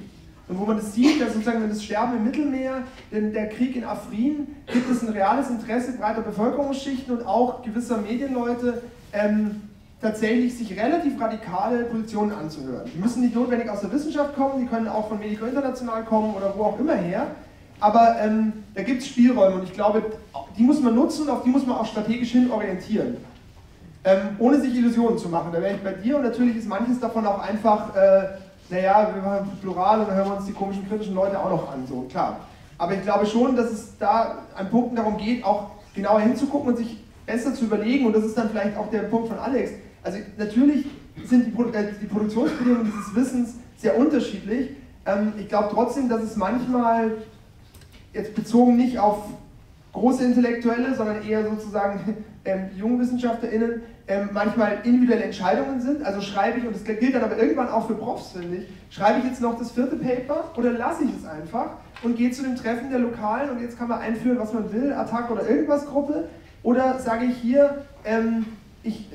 Und wo man das sieht, dass sozusagen das Sterben im Mittelmeer, der Krieg in Afrin, gibt es ein reales Interesse breiter Bevölkerungsschichten und auch gewisser Medienleute, tatsächlich sich relativ radikale Positionen anzuhören. Die müssen nicht notwendig aus der Wissenschaft kommen, die können auch von Medico International kommen oder wo auch immer her, aber da gibt es Spielräume, und ich glaube, die muss man nutzen und auf die muss man auch strategisch hin orientieren, ohne sich Illusionen zu machen. Da wäre ich bei dir, und natürlich ist manches davon auch einfach, naja, wir machen plural und dann hören wir uns die komischen kritischen Leute auch noch an, so, klar. Aber ich glaube schon, dass es da an Punkten darum geht, auch genauer hinzugucken und sich besser zu überlegen. Und das ist dann vielleicht auch der Punkt von Alex. Also natürlich sind die Produktionsbedingungen dieses Wissens sehr unterschiedlich. Ich glaube trotzdem, dass es manchmal, jetzt bezogen nicht auf große Intellektuelle, sondern eher sozusagen JungwissenschaftlerInnen, manchmal individuelle Entscheidungen sind. Also schreibe ich, und das gilt dann aber irgendwann auch für Profs, finde ich, schreibe ich jetzt noch das 4. Paper oder lasse ich es einfach und gehe zu dem Treffen der Lokalen und jetzt kann man einführen, was man will, Attac oder irgendwas Gruppe, oder sage ich hier, ich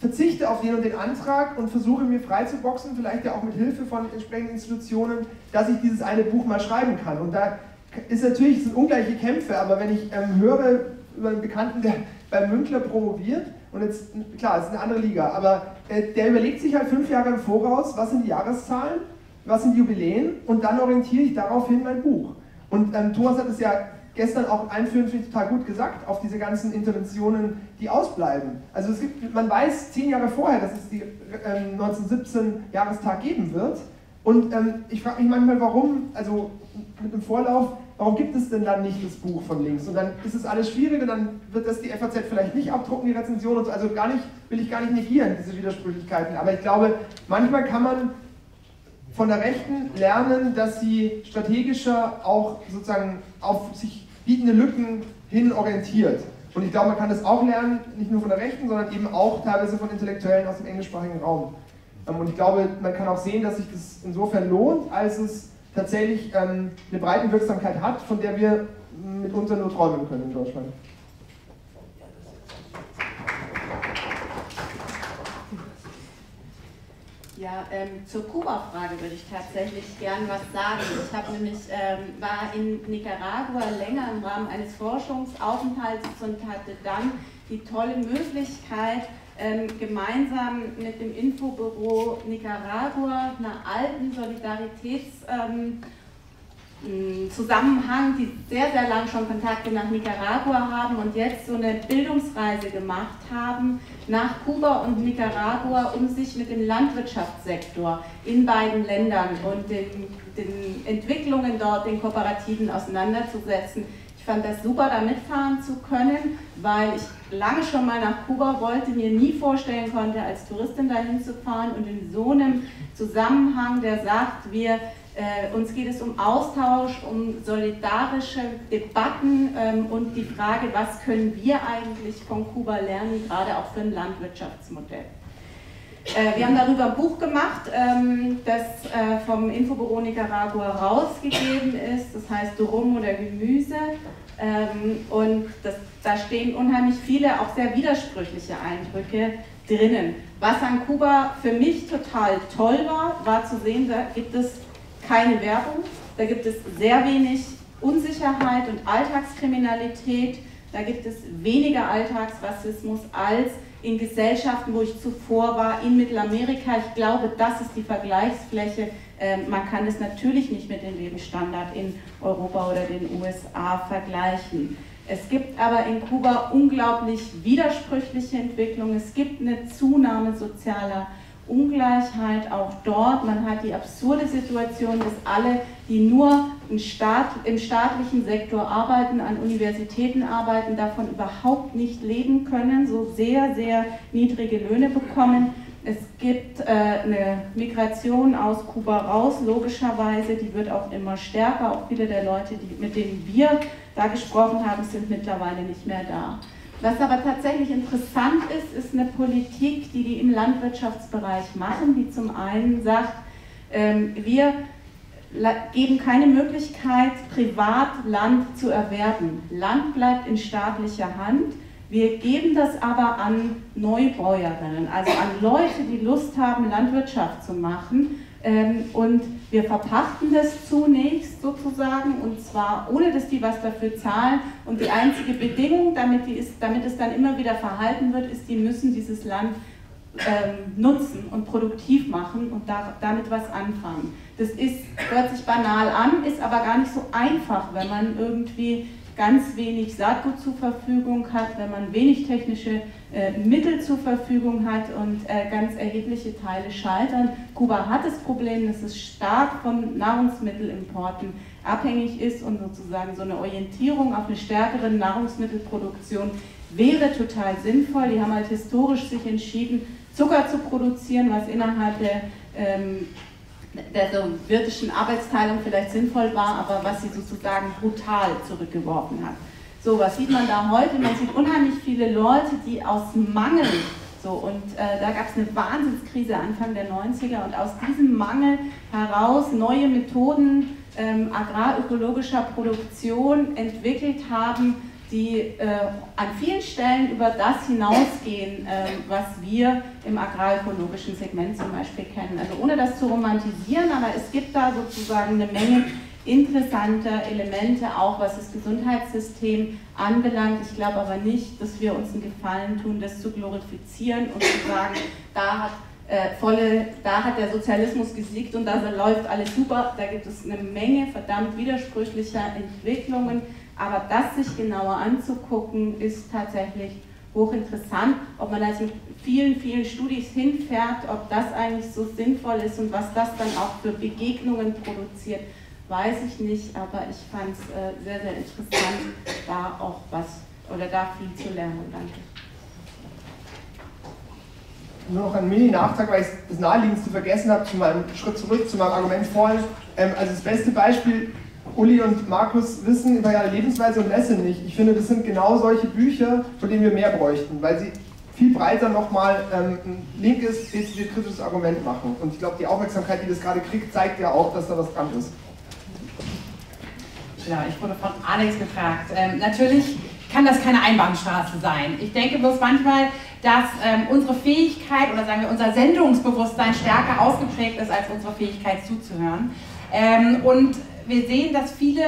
verzichte auf den und den Antrag und versuche mir freizuboxen, vielleicht ja auch mit Hilfe von entsprechenden Institutionen, dass ich dieses eine Buch mal schreiben kann. Und da ist natürlich, es sind ungleiche Kämpfe, aber wenn ich höre über einen Bekannten, der beim Münkler promoviert, und jetzt, klar, es ist eine andere Liga, aber der überlegt sich halt 5 Jahre im Voraus, was sind die Jahreszahlen, was sind die Jubiläen, und dann orientiere ich daraufhin mein Buch. Und Thomas hat es ja gestern auch einführend, finde ich, total gut gesagt, auf diese ganzen Interventionen, die ausbleiben. Also es gibt, man weiß 10 Jahre vorher, dass es die 1917 Jahrestag geben wird, und ich frage mich manchmal, warum, also mit dem Vorlauf, warum gibt es denn dann nicht das Buch von links? Und dann ist es alles schwierig und dann wird das die FAZ vielleicht nicht abdrucken, die Rezension und so. Also gar nicht, will ich gar nicht negieren, diese Widersprüchlichkeiten. Aber ich glaube, manchmal kann man von der Rechten lernen, dass sie strategischer auch sozusagen auf sich bietende Lücken hin orientiert. Und ich glaube, man kann das auch lernen, nicht nur von der Rechten, sondern eben auch teilweise von Intellektuellen aus dem englischsprachigen Raum. Und ich glaube, man kann auch sehen, dass sich das insofern lohnt, als es tatsächlich eine Breitenwirksamkeit hat, von der wir mitunter nur träumen können in Deutschland. Ja, zur Kuba-Frage würde ich tatsächlich gern was sagen. Ich habe nämlich, war in Nicaragua länger im Rahmen eines Forschungsaufenthalts und hatte dann die tolle Möglichkeit, gemeinsam mit dem Infobüro Nicaragua, einer alten Solidaritätszusammenhang, die sehr, sehr lang schon Kontakte nach Nicaragua haben und jetzt so eine Bildungsreise gemacht haben nach Kuba und Nicaragua, um sich mit dem Landwirtschaftssektor in beiden Ländern und den Entwicklungen dort, den Kooperativen auseinanderzusetzen. Ich fand das super, da mitfahren zu können, weil ich lange schon mal nach Kuba wollte, mir nie vorstellen konnte, als Touristin dahin zu fahren, und in so einem Zusammenhang, der sagt, uns geht es um Austausch, um solidarische Debatten und die Frage, was können wir eigentlich von Kuba lernen, gerade auch für ein Landwirtschaftsmodell. Wir haben darüber ein Buch gemacht, das vom Infobüro Nicaragua rausgegeben ist, das heißt Rum oder Gemüse, und da stehen unheimlich viele auch sehr widersprüchliche Eindrücke drinnen. Was an Kuba für mich total toll war, war zu sehen, da gibt es keine Werbung, da gibt es sehr wenig Unsicherheit und Alltagskriminalität, da gibt es weniger Alltagsrassismus als in Gesellschaften, wo ich zuvor war, in Mittelamerika. Ich glaube, das ist die Vergleichsfläche. Man kann es natürlich nicht mit dem Lebensstandard in Europa oder den USA vergleichen. Es gibt aber in Kuba unglaublich widersprüchliche Entwicklungen. Es gibt eine Zunahme sozialer Ungleichheit auch dort. Man hat die absurde Situation, dass alle, die nur im staatlichen Sektor arbeiten, an Universitäten arbeiten, davon überhaupt nicht leben können, so sehr, sehr niedrige Löhne bekommen. Es gibt eine Migration aus Kuba raus, logischerweise, die wird auch immer stärker. Auch viele der Leute, mit denen wir da gesprochen haben, sind mittlerweile nicht mehr da. Was aber tatsächlich interessant ist, ist eine Politik, die im Landwirtschaftsbereich machen, die zum einen sagt, wir geben keine Möglichkeit, privat Land zu erwerben. Land bleibt in staatlicher Hand. Wir geben das aber an Neubäuerinnen, also an Leute, die Lust haben, Landwirtschaft zu machen. Und wir verpachten das zunächst sozusagen, und zwar ohne, dass die was dafür zahlen. Und die einzige Bedingung, damit es dann immer wieder verhalten wird, ist, die müssen dieses Land nutzen und produktiv machen und damit was anfangen. Das hört sich banal an, ist aber gar nicht so einfach, wenn man irgendwie ganz wenig Saatgut zur Verfügung hat, wenn man wenig technische Mittel zur Verfügung hat und ganz erhebliche Teile scheitern. Kuba hat das Problem, dass es stark von Nahrungsmittelimporten abhängig ist und sozusagen so eine Orientierung auf eine stärkere Nahrungsmittelproduktion wäre total sinnvoll. Die haben halt historisch sich entschieden, Zucker zu produzieren, was innerhalb der sowjetischen Arbeitsteilung vielleicht sinnvoll war, aber was sie sozusagen brutal zurückgeworfen hat. So, was sieht man da heute? Man sieht unheimlich viele Leute, die aus Mangel, so, und da gab es eine Wahnsinnskrise Anfang der 90er, und aus diesem Mangel heraus neue Methoden agrarökologischer Produktion entwickelt haben, die an vielen Stellen über das hinausgehen, was wir im agrarökologischen Segment zum Beispiel kennen. Also ohne das zu romantisieren, aber es gibt da sozusagen eine Menge interessanter Elemente, auch was das Gesundheitssystem anbelangt. Ich glaube aber nicht, dass wir uns einen Gefallen tun, das zu glorifizieren und zu sagen, da hat der Sozialismus gesiegt und da läuft alles super. Da gibt es eine Menge verdammt widersprüchlicher Entwicklungen, aber das sich genauer anzugucken, ist tatsächlich hochinteressant. Ob man also mit vielen, vielen Studis hinfährt, ob das eigentlich so sinnvoll ist und was das dann auch für Begegnungen produziert, weiß ich nicht, aber ich fand es sehr, sehr interessant, da auch da viel zu lernen. Danke. Nur noch ein Mini-Nachtrag, weil ich das Naheliegendste vergessen habe, zu meinem Schritt zurück, zu meinem Argument vorhin. Also das beste Beispiel, Uli und Markus wissen über ihre Lebensweise und Essen nicht. Ich finde, das sind genau solche Bücher, von denen wir mehr bräuchten, weil sie viel breiter nochmal ein linkes, dezidiert kritisches Argument machen. Und ich glaube, die Aufmerksamkeit, die das gerade kriegt, zeigt ja auch, dass da was dran ist. Genau, ich wurde von Alex gefragt. Natürlich kann das keine Einbahnstraße sein. Ich denke bloß manchmal, dass unsere Fähigkeit oder sagen wir unser Sendungsbewusstsein stärker ausgeprägt ist als unsere Fähigkeit zuzuhören. Und wir sehen, dass viele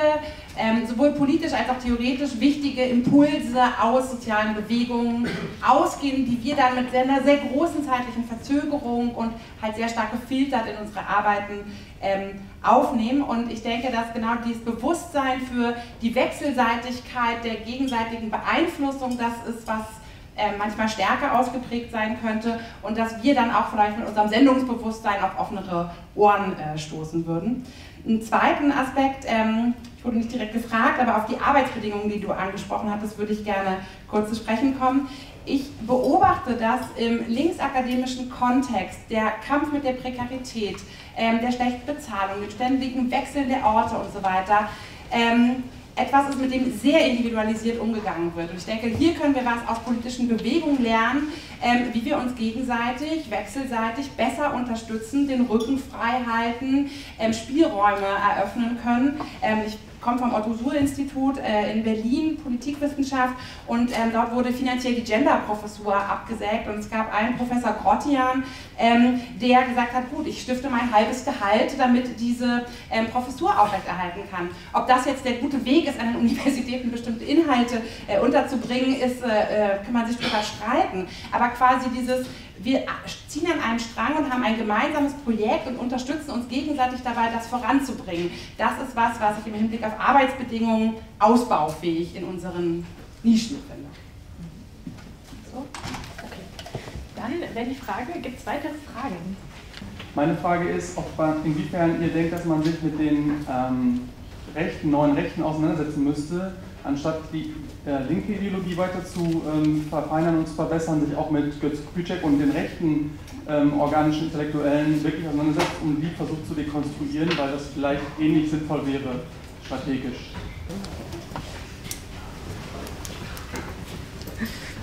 sowohl politisch als auch theoretisch wichtige Impulse aus sozialen Bewegungen ausgehen, die wir dann mit einer sehr großen zeitlichen Verzögerung und halt sehr stark gefiltert in unsere Arbeiten aufnehmen. Und ich denke, dass genau dieses Bewusstsein für die Wechselseitigkeit der gegenseitigen Beeinflussung, das ist, was manchmal stärker ausgeprägt sein könnte und dass wir dann auch vielleicht mit unserem Sendungsbewusstsein auf offenere Ohren stoßen würden. Einen zweiten Aspekt, ich wurde nicht direkt gefragt, aber auf die Arbeitsbedingungen, die du angesprochen hattest, würde ich gerne kurz zu sprechen kommen. Ich beobachte, dass im linksakademischen Kontext der Kampf mit der Prekarität, der schlechten Bezahlung, dem ständigen Wechseln der Orte und so weiter, etwas ist, mit dem sehr individualisiert umgegangen wird. Und ich denke, hier können wir was aus politischen Bewegungen lernen, wie wir uns gegenseitig, wechselseitig besser unterstützen, den Rücken frei halten, Spielräume eröffnen können. Ich komme vom Otto-Suhr-Institut in Berlin, Politikwissenschaft, und dort wurde finanziell die Gender-Professur abgesägt. Und es gab einen Professor Grottian, der gesagt hat, gut, ich stifte mein halbes Gehalt, damit diese Professur aufrechterhalten kann. Ob das jetzt der gute Weg ist, an den Universitäten bestimmte Inhalte unterzubringen, ist, kann man sich darüber streiten. Aber quasi dieses, wir ziehen an einem Strang und haben ein gemeinsames Projekt und unterstützen uns gegenseitig dabei, das voranzubringen. Das ist was, was ich im Hinblick auf Arbeitsbedingungen ausbaufähig in unseren Nischen finde. So, okay. Dann wäre die Frage, gibt es weitere Fragen? Meine Frage ist, inwiefern ihr denkt, dass man sich mit den neuen Rechten auseinandersetzen müsste, anstatt die linke Ideologie weiter zu verfeinern und zu verbessern, sich auch mit Götz Kubitschek und den rechten organischen Intellektuellen wirklich auseinandersetzt, um die versucht zu dekonstruieren, weil das vielleicht ähnlich sinnvoll wäre, strategisch.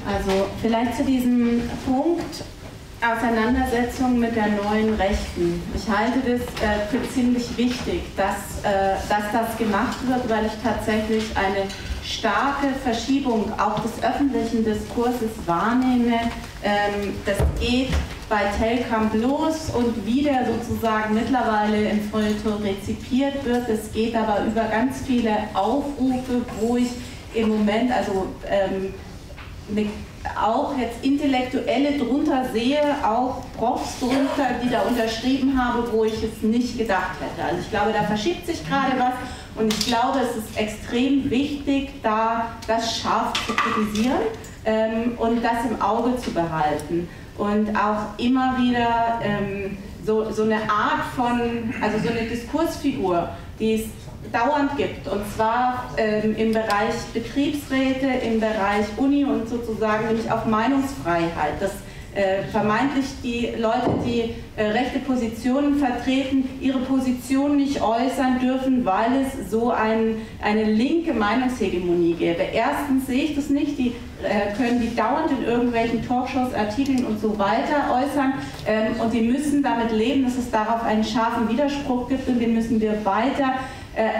Also vielleicht zu diesem Punkt Auseinandersetzung mit der neuen Rechten. Ich halte das für ziemlich wichtig, dass das gemacht wird, weil ich tatsächlich eine starke Verschiebung auch des öffentlichen Diskurses wahrnehme. Das geht bei Telkamp los und wieder sozusagen mittlerweile im Feuilleton rezipiert wird. Es geht aber über ganz viele Aufrufe, wo ich im Moment, also auch jetzt Intellektuelle drunter sehe, auch Profs drunter, die da unterschrieben haben, wo ich es nicht gedacht hätte. Also ich glaube, da verschiebt sich gerade was und ich glaube, es ist extrem wichtig, da das scharf zu kritisieren. und das im Auge zu behalten und auch immer wieder so eine Art von, also so eine Diskursfigur, die es dauernd gibt, und zwar im Bereich Betriebsräte, im Bereich Uni und sozusagen nämlich auf Meinungsfreiheit, dass vermeintlich die Leute, die rechte Positionen vertreten, ihre Position nicht äußern dürfen, weil es so eine linke Meinungshegemonie gäbe. Erstens sehe ich das nicht, die können die dauernd in irgendwelchen Talkshows, Artikeln und so weiter äußern, und die müssen damit leben, dass es darauf einen scharfen Widerspruch gibt, und den müssen wir weiter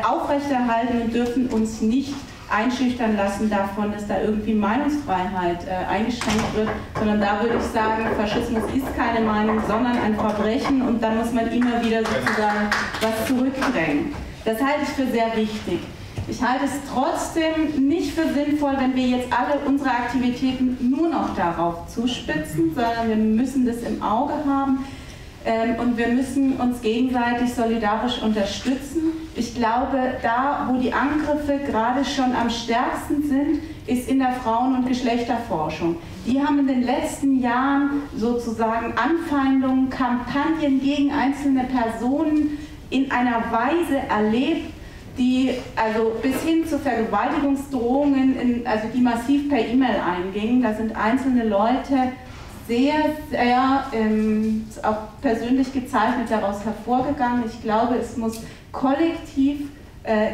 aufrechterhalten und dürfen uns nicht einschüchtern lassen davon, dass da irgendwie Meinungsfreiheit eingeschränkt wird, sondern da würde ich sagen, Faschismus ist keine Meinung, sondern ein Verbrechen, und da muss man immer wieder sozusagen was zurückdrängen. Das halte ich für sehr wichtig. Ich halte es trotzdem nicht für sinnvoll, wenn wir jetzt alle unsere Aktivitäten nur noch darauf zuspitzen, sondern wir müssen das im Auge haben. Und wir müssen uns gegenseitig solidarisch unterstützen. Ich glaube, da, wo die Angriffe gerade schon am stärksten sind, ist in der Frauen- und Geschlechterforschung. Die haben in den letzten Jahren sozusagen Anfeindungen, Kampagnen gegen einzelne Personen in einer Weise erlebt, die also bis hin zu Vergewaltigungsdrohungen, also die massiv per E-Mail eingingen. Da sind einzelne Leute sehr, sehr auch persönlich gezeichnet daraus hervorgegangen. Ich glaube, es muss kollektiv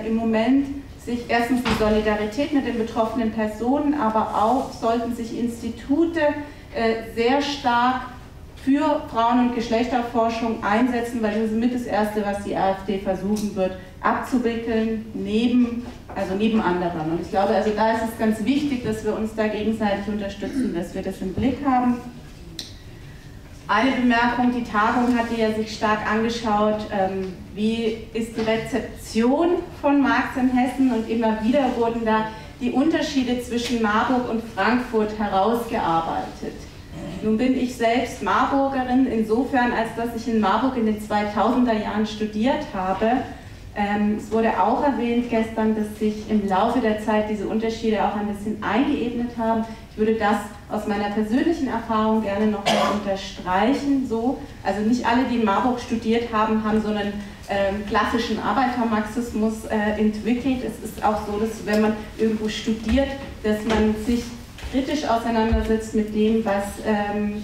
im Moment sich erstens die Solidarität mit den betroffenen Personen, aber auch sollten sich Institute sehr stark für Frauen- und Geschlechterforschung einsetzen, weil das ist mit das Erste, was die AfD versuchen wird, abzuwickeln, neben anderen. Und ich glaube, also da ist es ganz wichtig, dass wir uns da gegenseitig unterstützen, dass wir das im Blick haben. Eine Bemerkung, die Tagung hatte ja sich stark angeschaut, wie ist die Rezeption von Marx in Hessen, und immer wieder wurden da die Unterschiede zwischen Marburg und Frankfurt herausgearbeitet. Nun bin ich selbst Marburgerin, insofern als dass ich in Marburg in den 2000er Jahren studiert habe. Es wurde auch erwähnt gestern, dass sich im Laufe der Zeit diese Unterschiede auch ein bisschen eingeebnet haben. Ich würde das aus meiner persönlichen Erfahrung gerne nochmal unterstreichen. So. Also nicht alle, die in Marburg studiert haben, haben so einen klassischen Arbeitermarxismus entwickelt. Es ist auch so, dass wenn man irgendwo studiert, dass man sich kritisch auseinandersetzt mit dem, was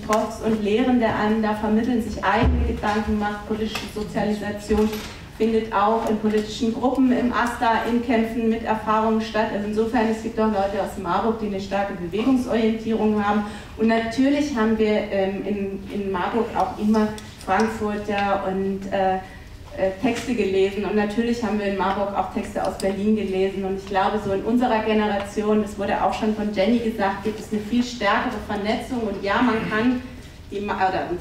Profs und Lehrende einem da vermitteln, sich eigene Gedanken macht, politische Sozialisation findet auch in politischen Gruppen, im AStA, in Kämpfen mit Erfahrungen statt. Also insofern, es gibt auch Leute aus Marburg, die eine starke Bewegungsorientierung haben. Und natürlich haben wir in Marburg auch immer Frankfurter und Texte gelesen, und natürlich haben wir in Marburg auch Texte aus Berlin gelesen, und ich glaube, so in unserer Generation, das wurde auch schon von Jenny gesagt, gibt es eine viel stärkere Vernetzung, und ja, man kann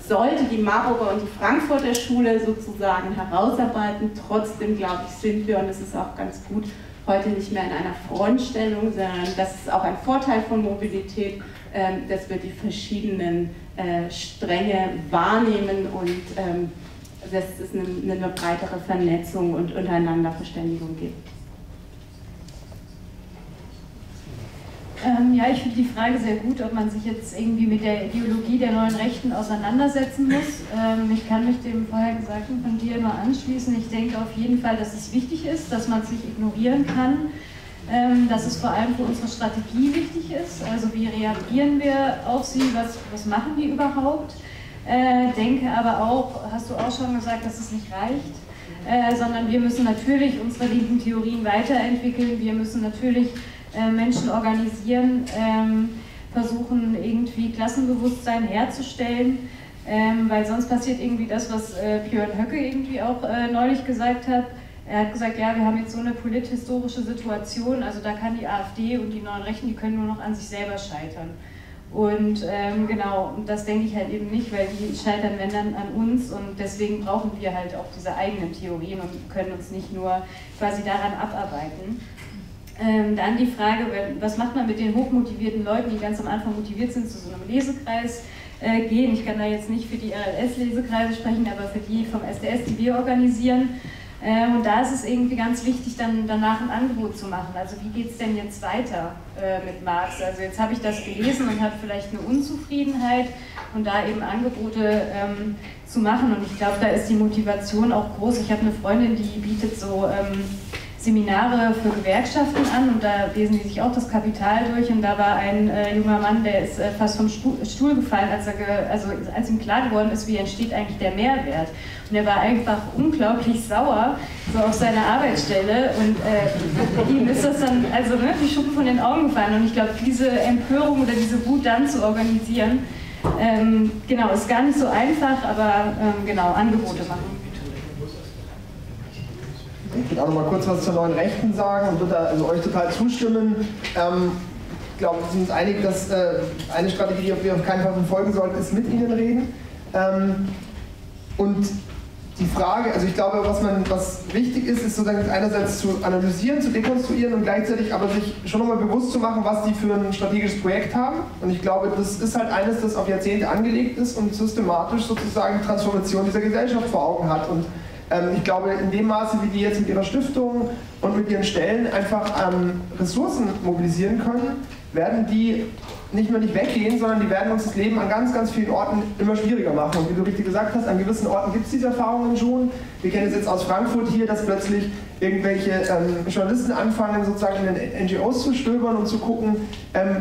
sollte die Marburger und die Frankfurter Schule sozusagen herausarbeiten. Trotzdem, glaube ich, sind wir, und es ist auch ganz gut, heute nicht mehr in einer Frontstellung, sondern das ist auch ein Vorteil von Mobilität, dass wir die verschiedenen Stränge wahrnehmen und dass es eine breitere Vernetzung und untereinander Verständigung gibt. Ja, ich finde die Frage sehr gut, ob man sich jetzt irgendwie mit der Ideologie der neuen Rechten auseinandersetzen muss. Ich kann mich dem vorher Gesagten von dir nur anschließen. Ich denke auf jeden Fall, dass es wichtig ist, dass man es nicht ignorieren kann, dass es vor allem für unsere Strategie wichtig ist. Also wie reagieren wir auf sie, was machen die überhaupt? Denke aber auch, hast du auch schon gesagt, dass es nicht reicht, sondern wir müssen natürlich unsere linken Theorien weiterentwickeln, wir müssen natürlich Menschen organisieren, versuchen irgendwie Klassenbewusstsein herzustellen, weil sonst passiert irgendwie das, was Björn Höcke irgendwie auch neulich gesagt hat. Er hat gesagt, ja, wir haben jetzt so eine polithistorische Situation, also da kann die AfD und die neuen Rechten, die können nur noch an sich selber scheitern. Und genau, das denke ich halt eben nicht, weil die scheitern, wenn dann, an uns, und deswegen brauchen wir halt auch diese eigenen Theorien und können uns nicht nur quasi daran abarbeiten. Dann die Frage, was macht man mit den hochmotivierten Leuten, die ganz am Anfang motiviert sind, zu so einem Lesekreis gehen. Ich kann da jetzt nicht für die RLS-Lesekreise sprechen, aber für die vom SDS, die wir organisieren. Und da ist es irgendwie ganz wichtig, dann danach ein Angebot zu machen. Also wie geht es denn jetzt weiter mit Marx? Also jetzt habe ich das gelesen und habe vielleicht eine Unzufriedenheit und da eben Angebote zu machen. Und ich glaube, da ist die Motivation auch groß. Ich habe eine Freundin, die bietet so Seminare für Gewerkschaften an und da lesen die sich auch das Kapital durch. Und da war ein junger Mann, der ist fast vom Stuhl gefallen, als ihm klar geworden ist, wie entsteht eigentlich der Mehrwert. Und er war einfach unglaublich sauer so auf seine Arbeitsstelle und ihm ist das dann, also ne, die Schuppen von den Augen gefallen. Und ich glaube, diese Empörung oder diese Wut dann zu organisieren, genau, ist gar nicht so einfach, aber genau, Angebote machen. Ich will auch noch mal kurz was zur neuen Rechten sagen und euch total zustimmen. Ich glaube, wir sind uns einig, dass eine Strategie, die wir auf keinen Fall verfolgen sollten, ist mit ihnen reden. Und die Frage, also ich glaube, was wichtig ist, ist sozusagen einerseits zu analysieren, zu dekonstruieren und gleichzeitig aber sich schon nochmal bewusst zu machen, was die für ein strategisches Projekt haben. Und ich glaube, das ist halt eines, das auf Jahrzehnte angelegt ist und systematisch sozusagen Transformation dieser Gesellschaft vor Augen hat. Und ich glaube, in dem Maße, wie die jetzt mit ihrer Stiftung und mit ihren Stellen einfach Ressourcen mobilisieren können, werden die nicht nur nicht weggehen, sondern die werden uns das Leben an ganz, ganz vielen Orten immer schwieriger machen. Und wie du richtig gesagt hast, an gewissen Orten gibt es diese Erfahrungen schon. Wir kennen es jetzt aus Frankfurt hier, dass plötzlich irgendwelche Journalisten anfangen, sozusagen in den NGOs zu stöbern und zu gucken,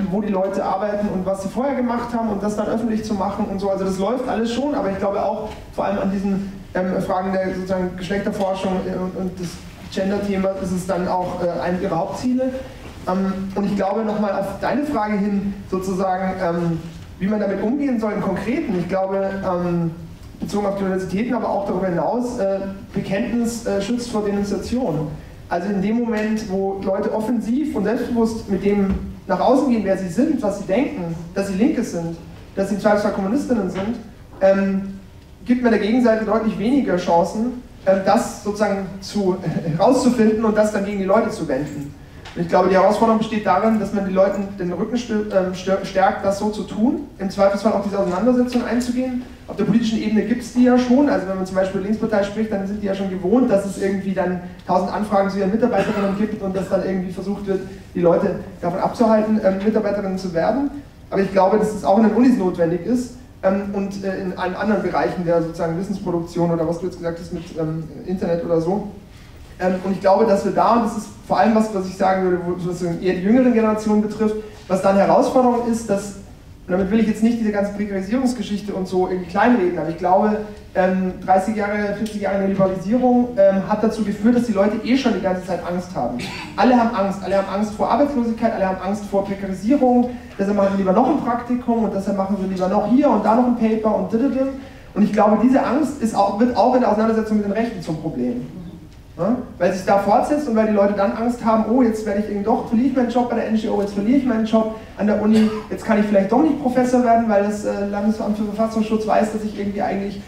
wo die Leute arbeiten und was sie vorher gemacht haben und das dann öffentlich zu machen und so. Also das läuft alles schon, aber ich glaube auch vor allem an diesen Fragen der sozusagen Geschlechterforschung und des Gender-Themas ist es dann auch eines ihrer Hauptziele. Und ich glaube nochmal auf deine Frage hin, sozusagen, wie man damit umgehen soll im Konkreten. Ich glaube, bezogen auf die Universitäten, aber auch darüber hinaus, Bekenntnis schützt vor Denunziation. Also in dem Moment, wo Leute offensiv und selbstbewusst mit dem nach außen gehen, wer sie sind, was sie denken, dass sie Linke sind, dass sie zwar Kommunistinnen sind, gibt mir der Gegenseite deutlich weniger Chancen, das sozusagen herauszufinden und das dann gegen die Leute zu wenden. Und ich glaube, die Herausforderung besteht darin, dass man den Leuten den Rücken stärkt, das so zu tun, im Zweifelsfall auch diese Auseinandersetzung einzugehen. Auf der politischen Ebene gibt es die ja schon, also wenn man zum Beispiel Linkspartei spricht, dann sind die ja schon gewohnt, dass es irgendwie dann 1000 Anfragen zu ihren Mitarbeiterinnen gibt und dass dann irgendwie versucht wird, die Leute davon abzuhalten, Mitarbeiterinnen zu werden. Aber ich glaube, dass es auch in den Unis notwendig ist, und in allen anderen Bereichen der sozusagen Wissensproduktion oder was du jetzt gesagt hast mit Internet oder so. Und ich glaube, dass wir da, und das ist vor allem was ich sagen würde, was eher die jüngeren Generationen betrifft, was dann Herausforderung ist, dass, und damit will ich jetzt nicht diese ganze Prekarisierungsgeschichte und so irgendwie kleinreden, aber ich glaube, 30 Jahre, 40 Jahre Liberalisierung hat dazu geführt, dass die Leute eh schon die ganze Zeit Angst haben. Alle haben Angst vor Arbeitslosigkeit, alle haben Angst vor Prekarisierung, deshalb machen sie lieber noch ein Praktikum und deshalb machen sie lieber noch hier und da noch ein Paper und dididid. Und ich glaube, diese Angst wird auch in der Auseinandersetzung mit den Rechten zum Problem. Ja? Weil sich da fortsetzt und weil die Leute dann Angst haben, oh, jetzt werde ich irgendwie doch, verliere ich meinen Job bei der NGO, jetzt verliere ich meinen Job an der Uni, jetzt kann ich vielleicht doch nicht Professor werden, weil das Landesamt für Verfassungsschutz weiß, dass ich irgendwie eigentlich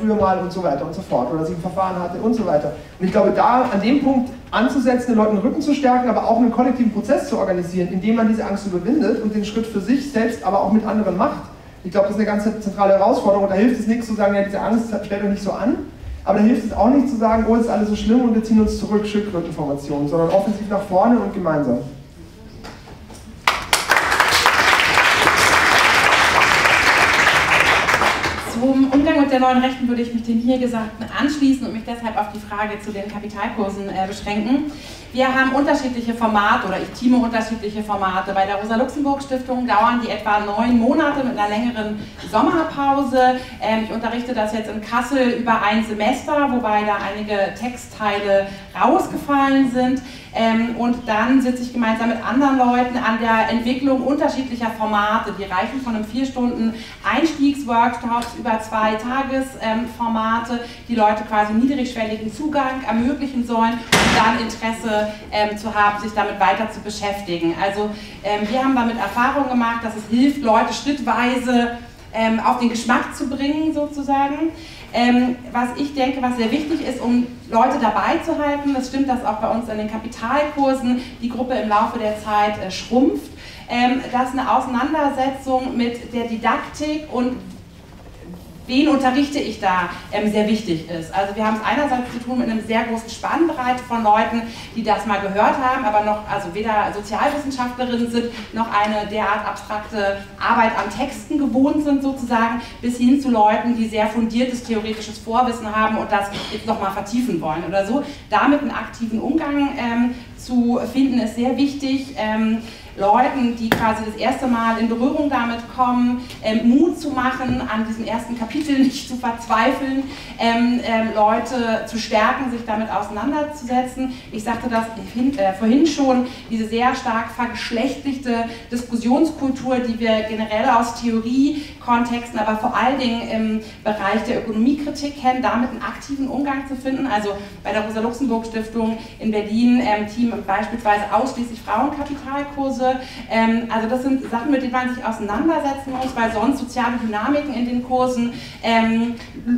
früher mal und so weiter und so fort oder dass ich ein Verfahren hatte und so weiter. Und ich glaube, da an dem Punkt anzusetzen, den Leuten den Rücken zu stärken, aber auch einen kollektiven Prozess zu organisieren, indem man diese Angst überwindet und den Schritt für sich selbst, aber auch mit anderen macht. Ich glaube, das ist eine ganz zentrale Herausforderung und da hilft es nichts zu sagen, ja, diese Angst stellt euch nicht so an. Aber da hilft es auch nicht zu sagen, oh, es ist alles so schlimm und wir ziehen uns zurück, Schildkrötenformation, sondern offensiv nach vorne und gemeinsam. Zum Umgang mit der neuen Rechten würde ich mich dem hier Gesagten anschließen und mich deshalb auf die Frage zu den Kapitalkursen beschränken. Wir haben unterschiedliche Formate, oder ich teame unterschiedliche Formate. Bei der Rosa-Luxemburg-Stiftung dauern die etwa 9 Monate mit einer längeren Sommerpause. Ich unterrichte das jetzt in Kassel über ein Semester, wobei da einige Textteile rausgefallen sind. Und dann sitze ich gemeinsam mit anderen Leuten an der Entwicklung unterschiedlicher Formate. Die reichen von einem 4-Stunden-Einstiegsworkshops über 2 Tagesformate, die Leute quasi niedrigschwelligen Zugang ermöglichen sollen und dann Interesse zu haben, sich damit weiter zu beschäftigen. Also wir haben damit Erfahrung gemacht, dass es hilft, Leute schrittweise auf den Geschmack zu bringen sozusagen. Was ich denke, was sehr wichtig ist, um Leute dabei zu halten, das stimmt, dass auch bei uns in den Kapitalkursen die Gruppe im Laufe der Zeit schrumpft, dass eine Auseinandersetzung mit der Didaktik und wen unterrichte ich da, sehr wichtig ist. Also wir haben es einerseits zu tun mit einem sehr großen Spannbreite von Leuten, die das mal gehört haben, aber noch also weder Sozialwissenschaftlerinnen sind, noch eine derart abstrakte Arbeit an Texten gewohnt sind sozusagen, bis hin zu Leuten, die sehr fundiertes theoretisches Vorwissen haben und das jetzt nochmal vertiefen wollen oder so. Damit einen aktiven Umgang zu finden ist sehr wichtig. Leuten, die quasi das erste Mal in Berührung damit kommen, Mut zu machen, an diesem ersten Kapitel nicht zu verzweifeln, Leute zu stärken, sich damit auseinanderzusetzen. Ich sagte das vorhin schon, diese sehr stark vergeschlechtlichte Diskussionskultur, die wir generell aus Theoriekontexten, aber vor allen Dingen im Bereich der Ökonomiekritik kennen, damit einen aktiven Umgang zu finden. Also bei der Rosa-Luxemburg-Stiftung in Berlin Team beispielsweise ausschließlich Frauenkapitalkurse. Also das sind Sachen, mit denen man sich auseinandersetzen muss, weil sonst soziale Dynamiken in den Kursen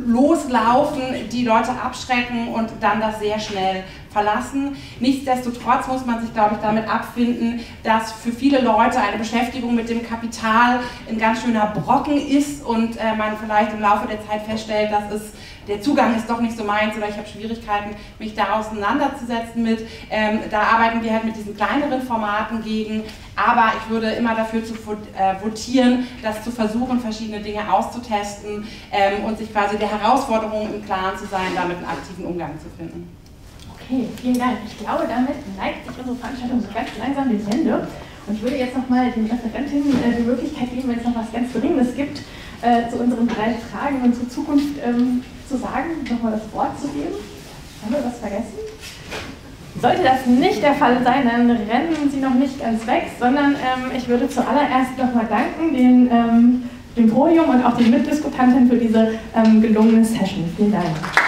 loslaufen, die Leute abschrecken und dann das sehr schnell verlassen. Nichtsdestotrotz muss man sich, glaube ich, damit abfinden, dass für viele Leute eine Beschäftigung mit dem Kapital ein ganz schöner Brocken ist und man vielleicht im Laufe der Zeit feststellt, dass es der Zugang ist doch nicht so meins oder ich habe Schwierigkeiten, mich da auseinanderzusetzen mit. Da arbeiten wir halt mit diesen kleineren Formaten gegen, aber ich würde immer dafür zu votieren, das zu versuchen, verschiedene Dinge auszutesten und sich quasi der Herausforderung im Klaren zu sein, damit einen aktiven Umgang zu finden. Okay, vielen Dank. Ich glaube, damit neigt sich unsere Veranstaltung so ganz langsam dem Ende und ich würde jetzt nochmal den Referentinnen die Möglichkeit geben, wenn es noch was ganz Geringes gibt, zu unseren drei Fragen und zur Zukunft zu sagen, nochmal das Wort zu geben. Haben wir was vergessen? Sollte das nicht der Fall sein, dann rennen Sie noch nicht ganz weg, sondern ich würde zuallererst nochmal danken dem Podium und auch den Mitdiskutanten für diese gelungene Session. Vielen Dank.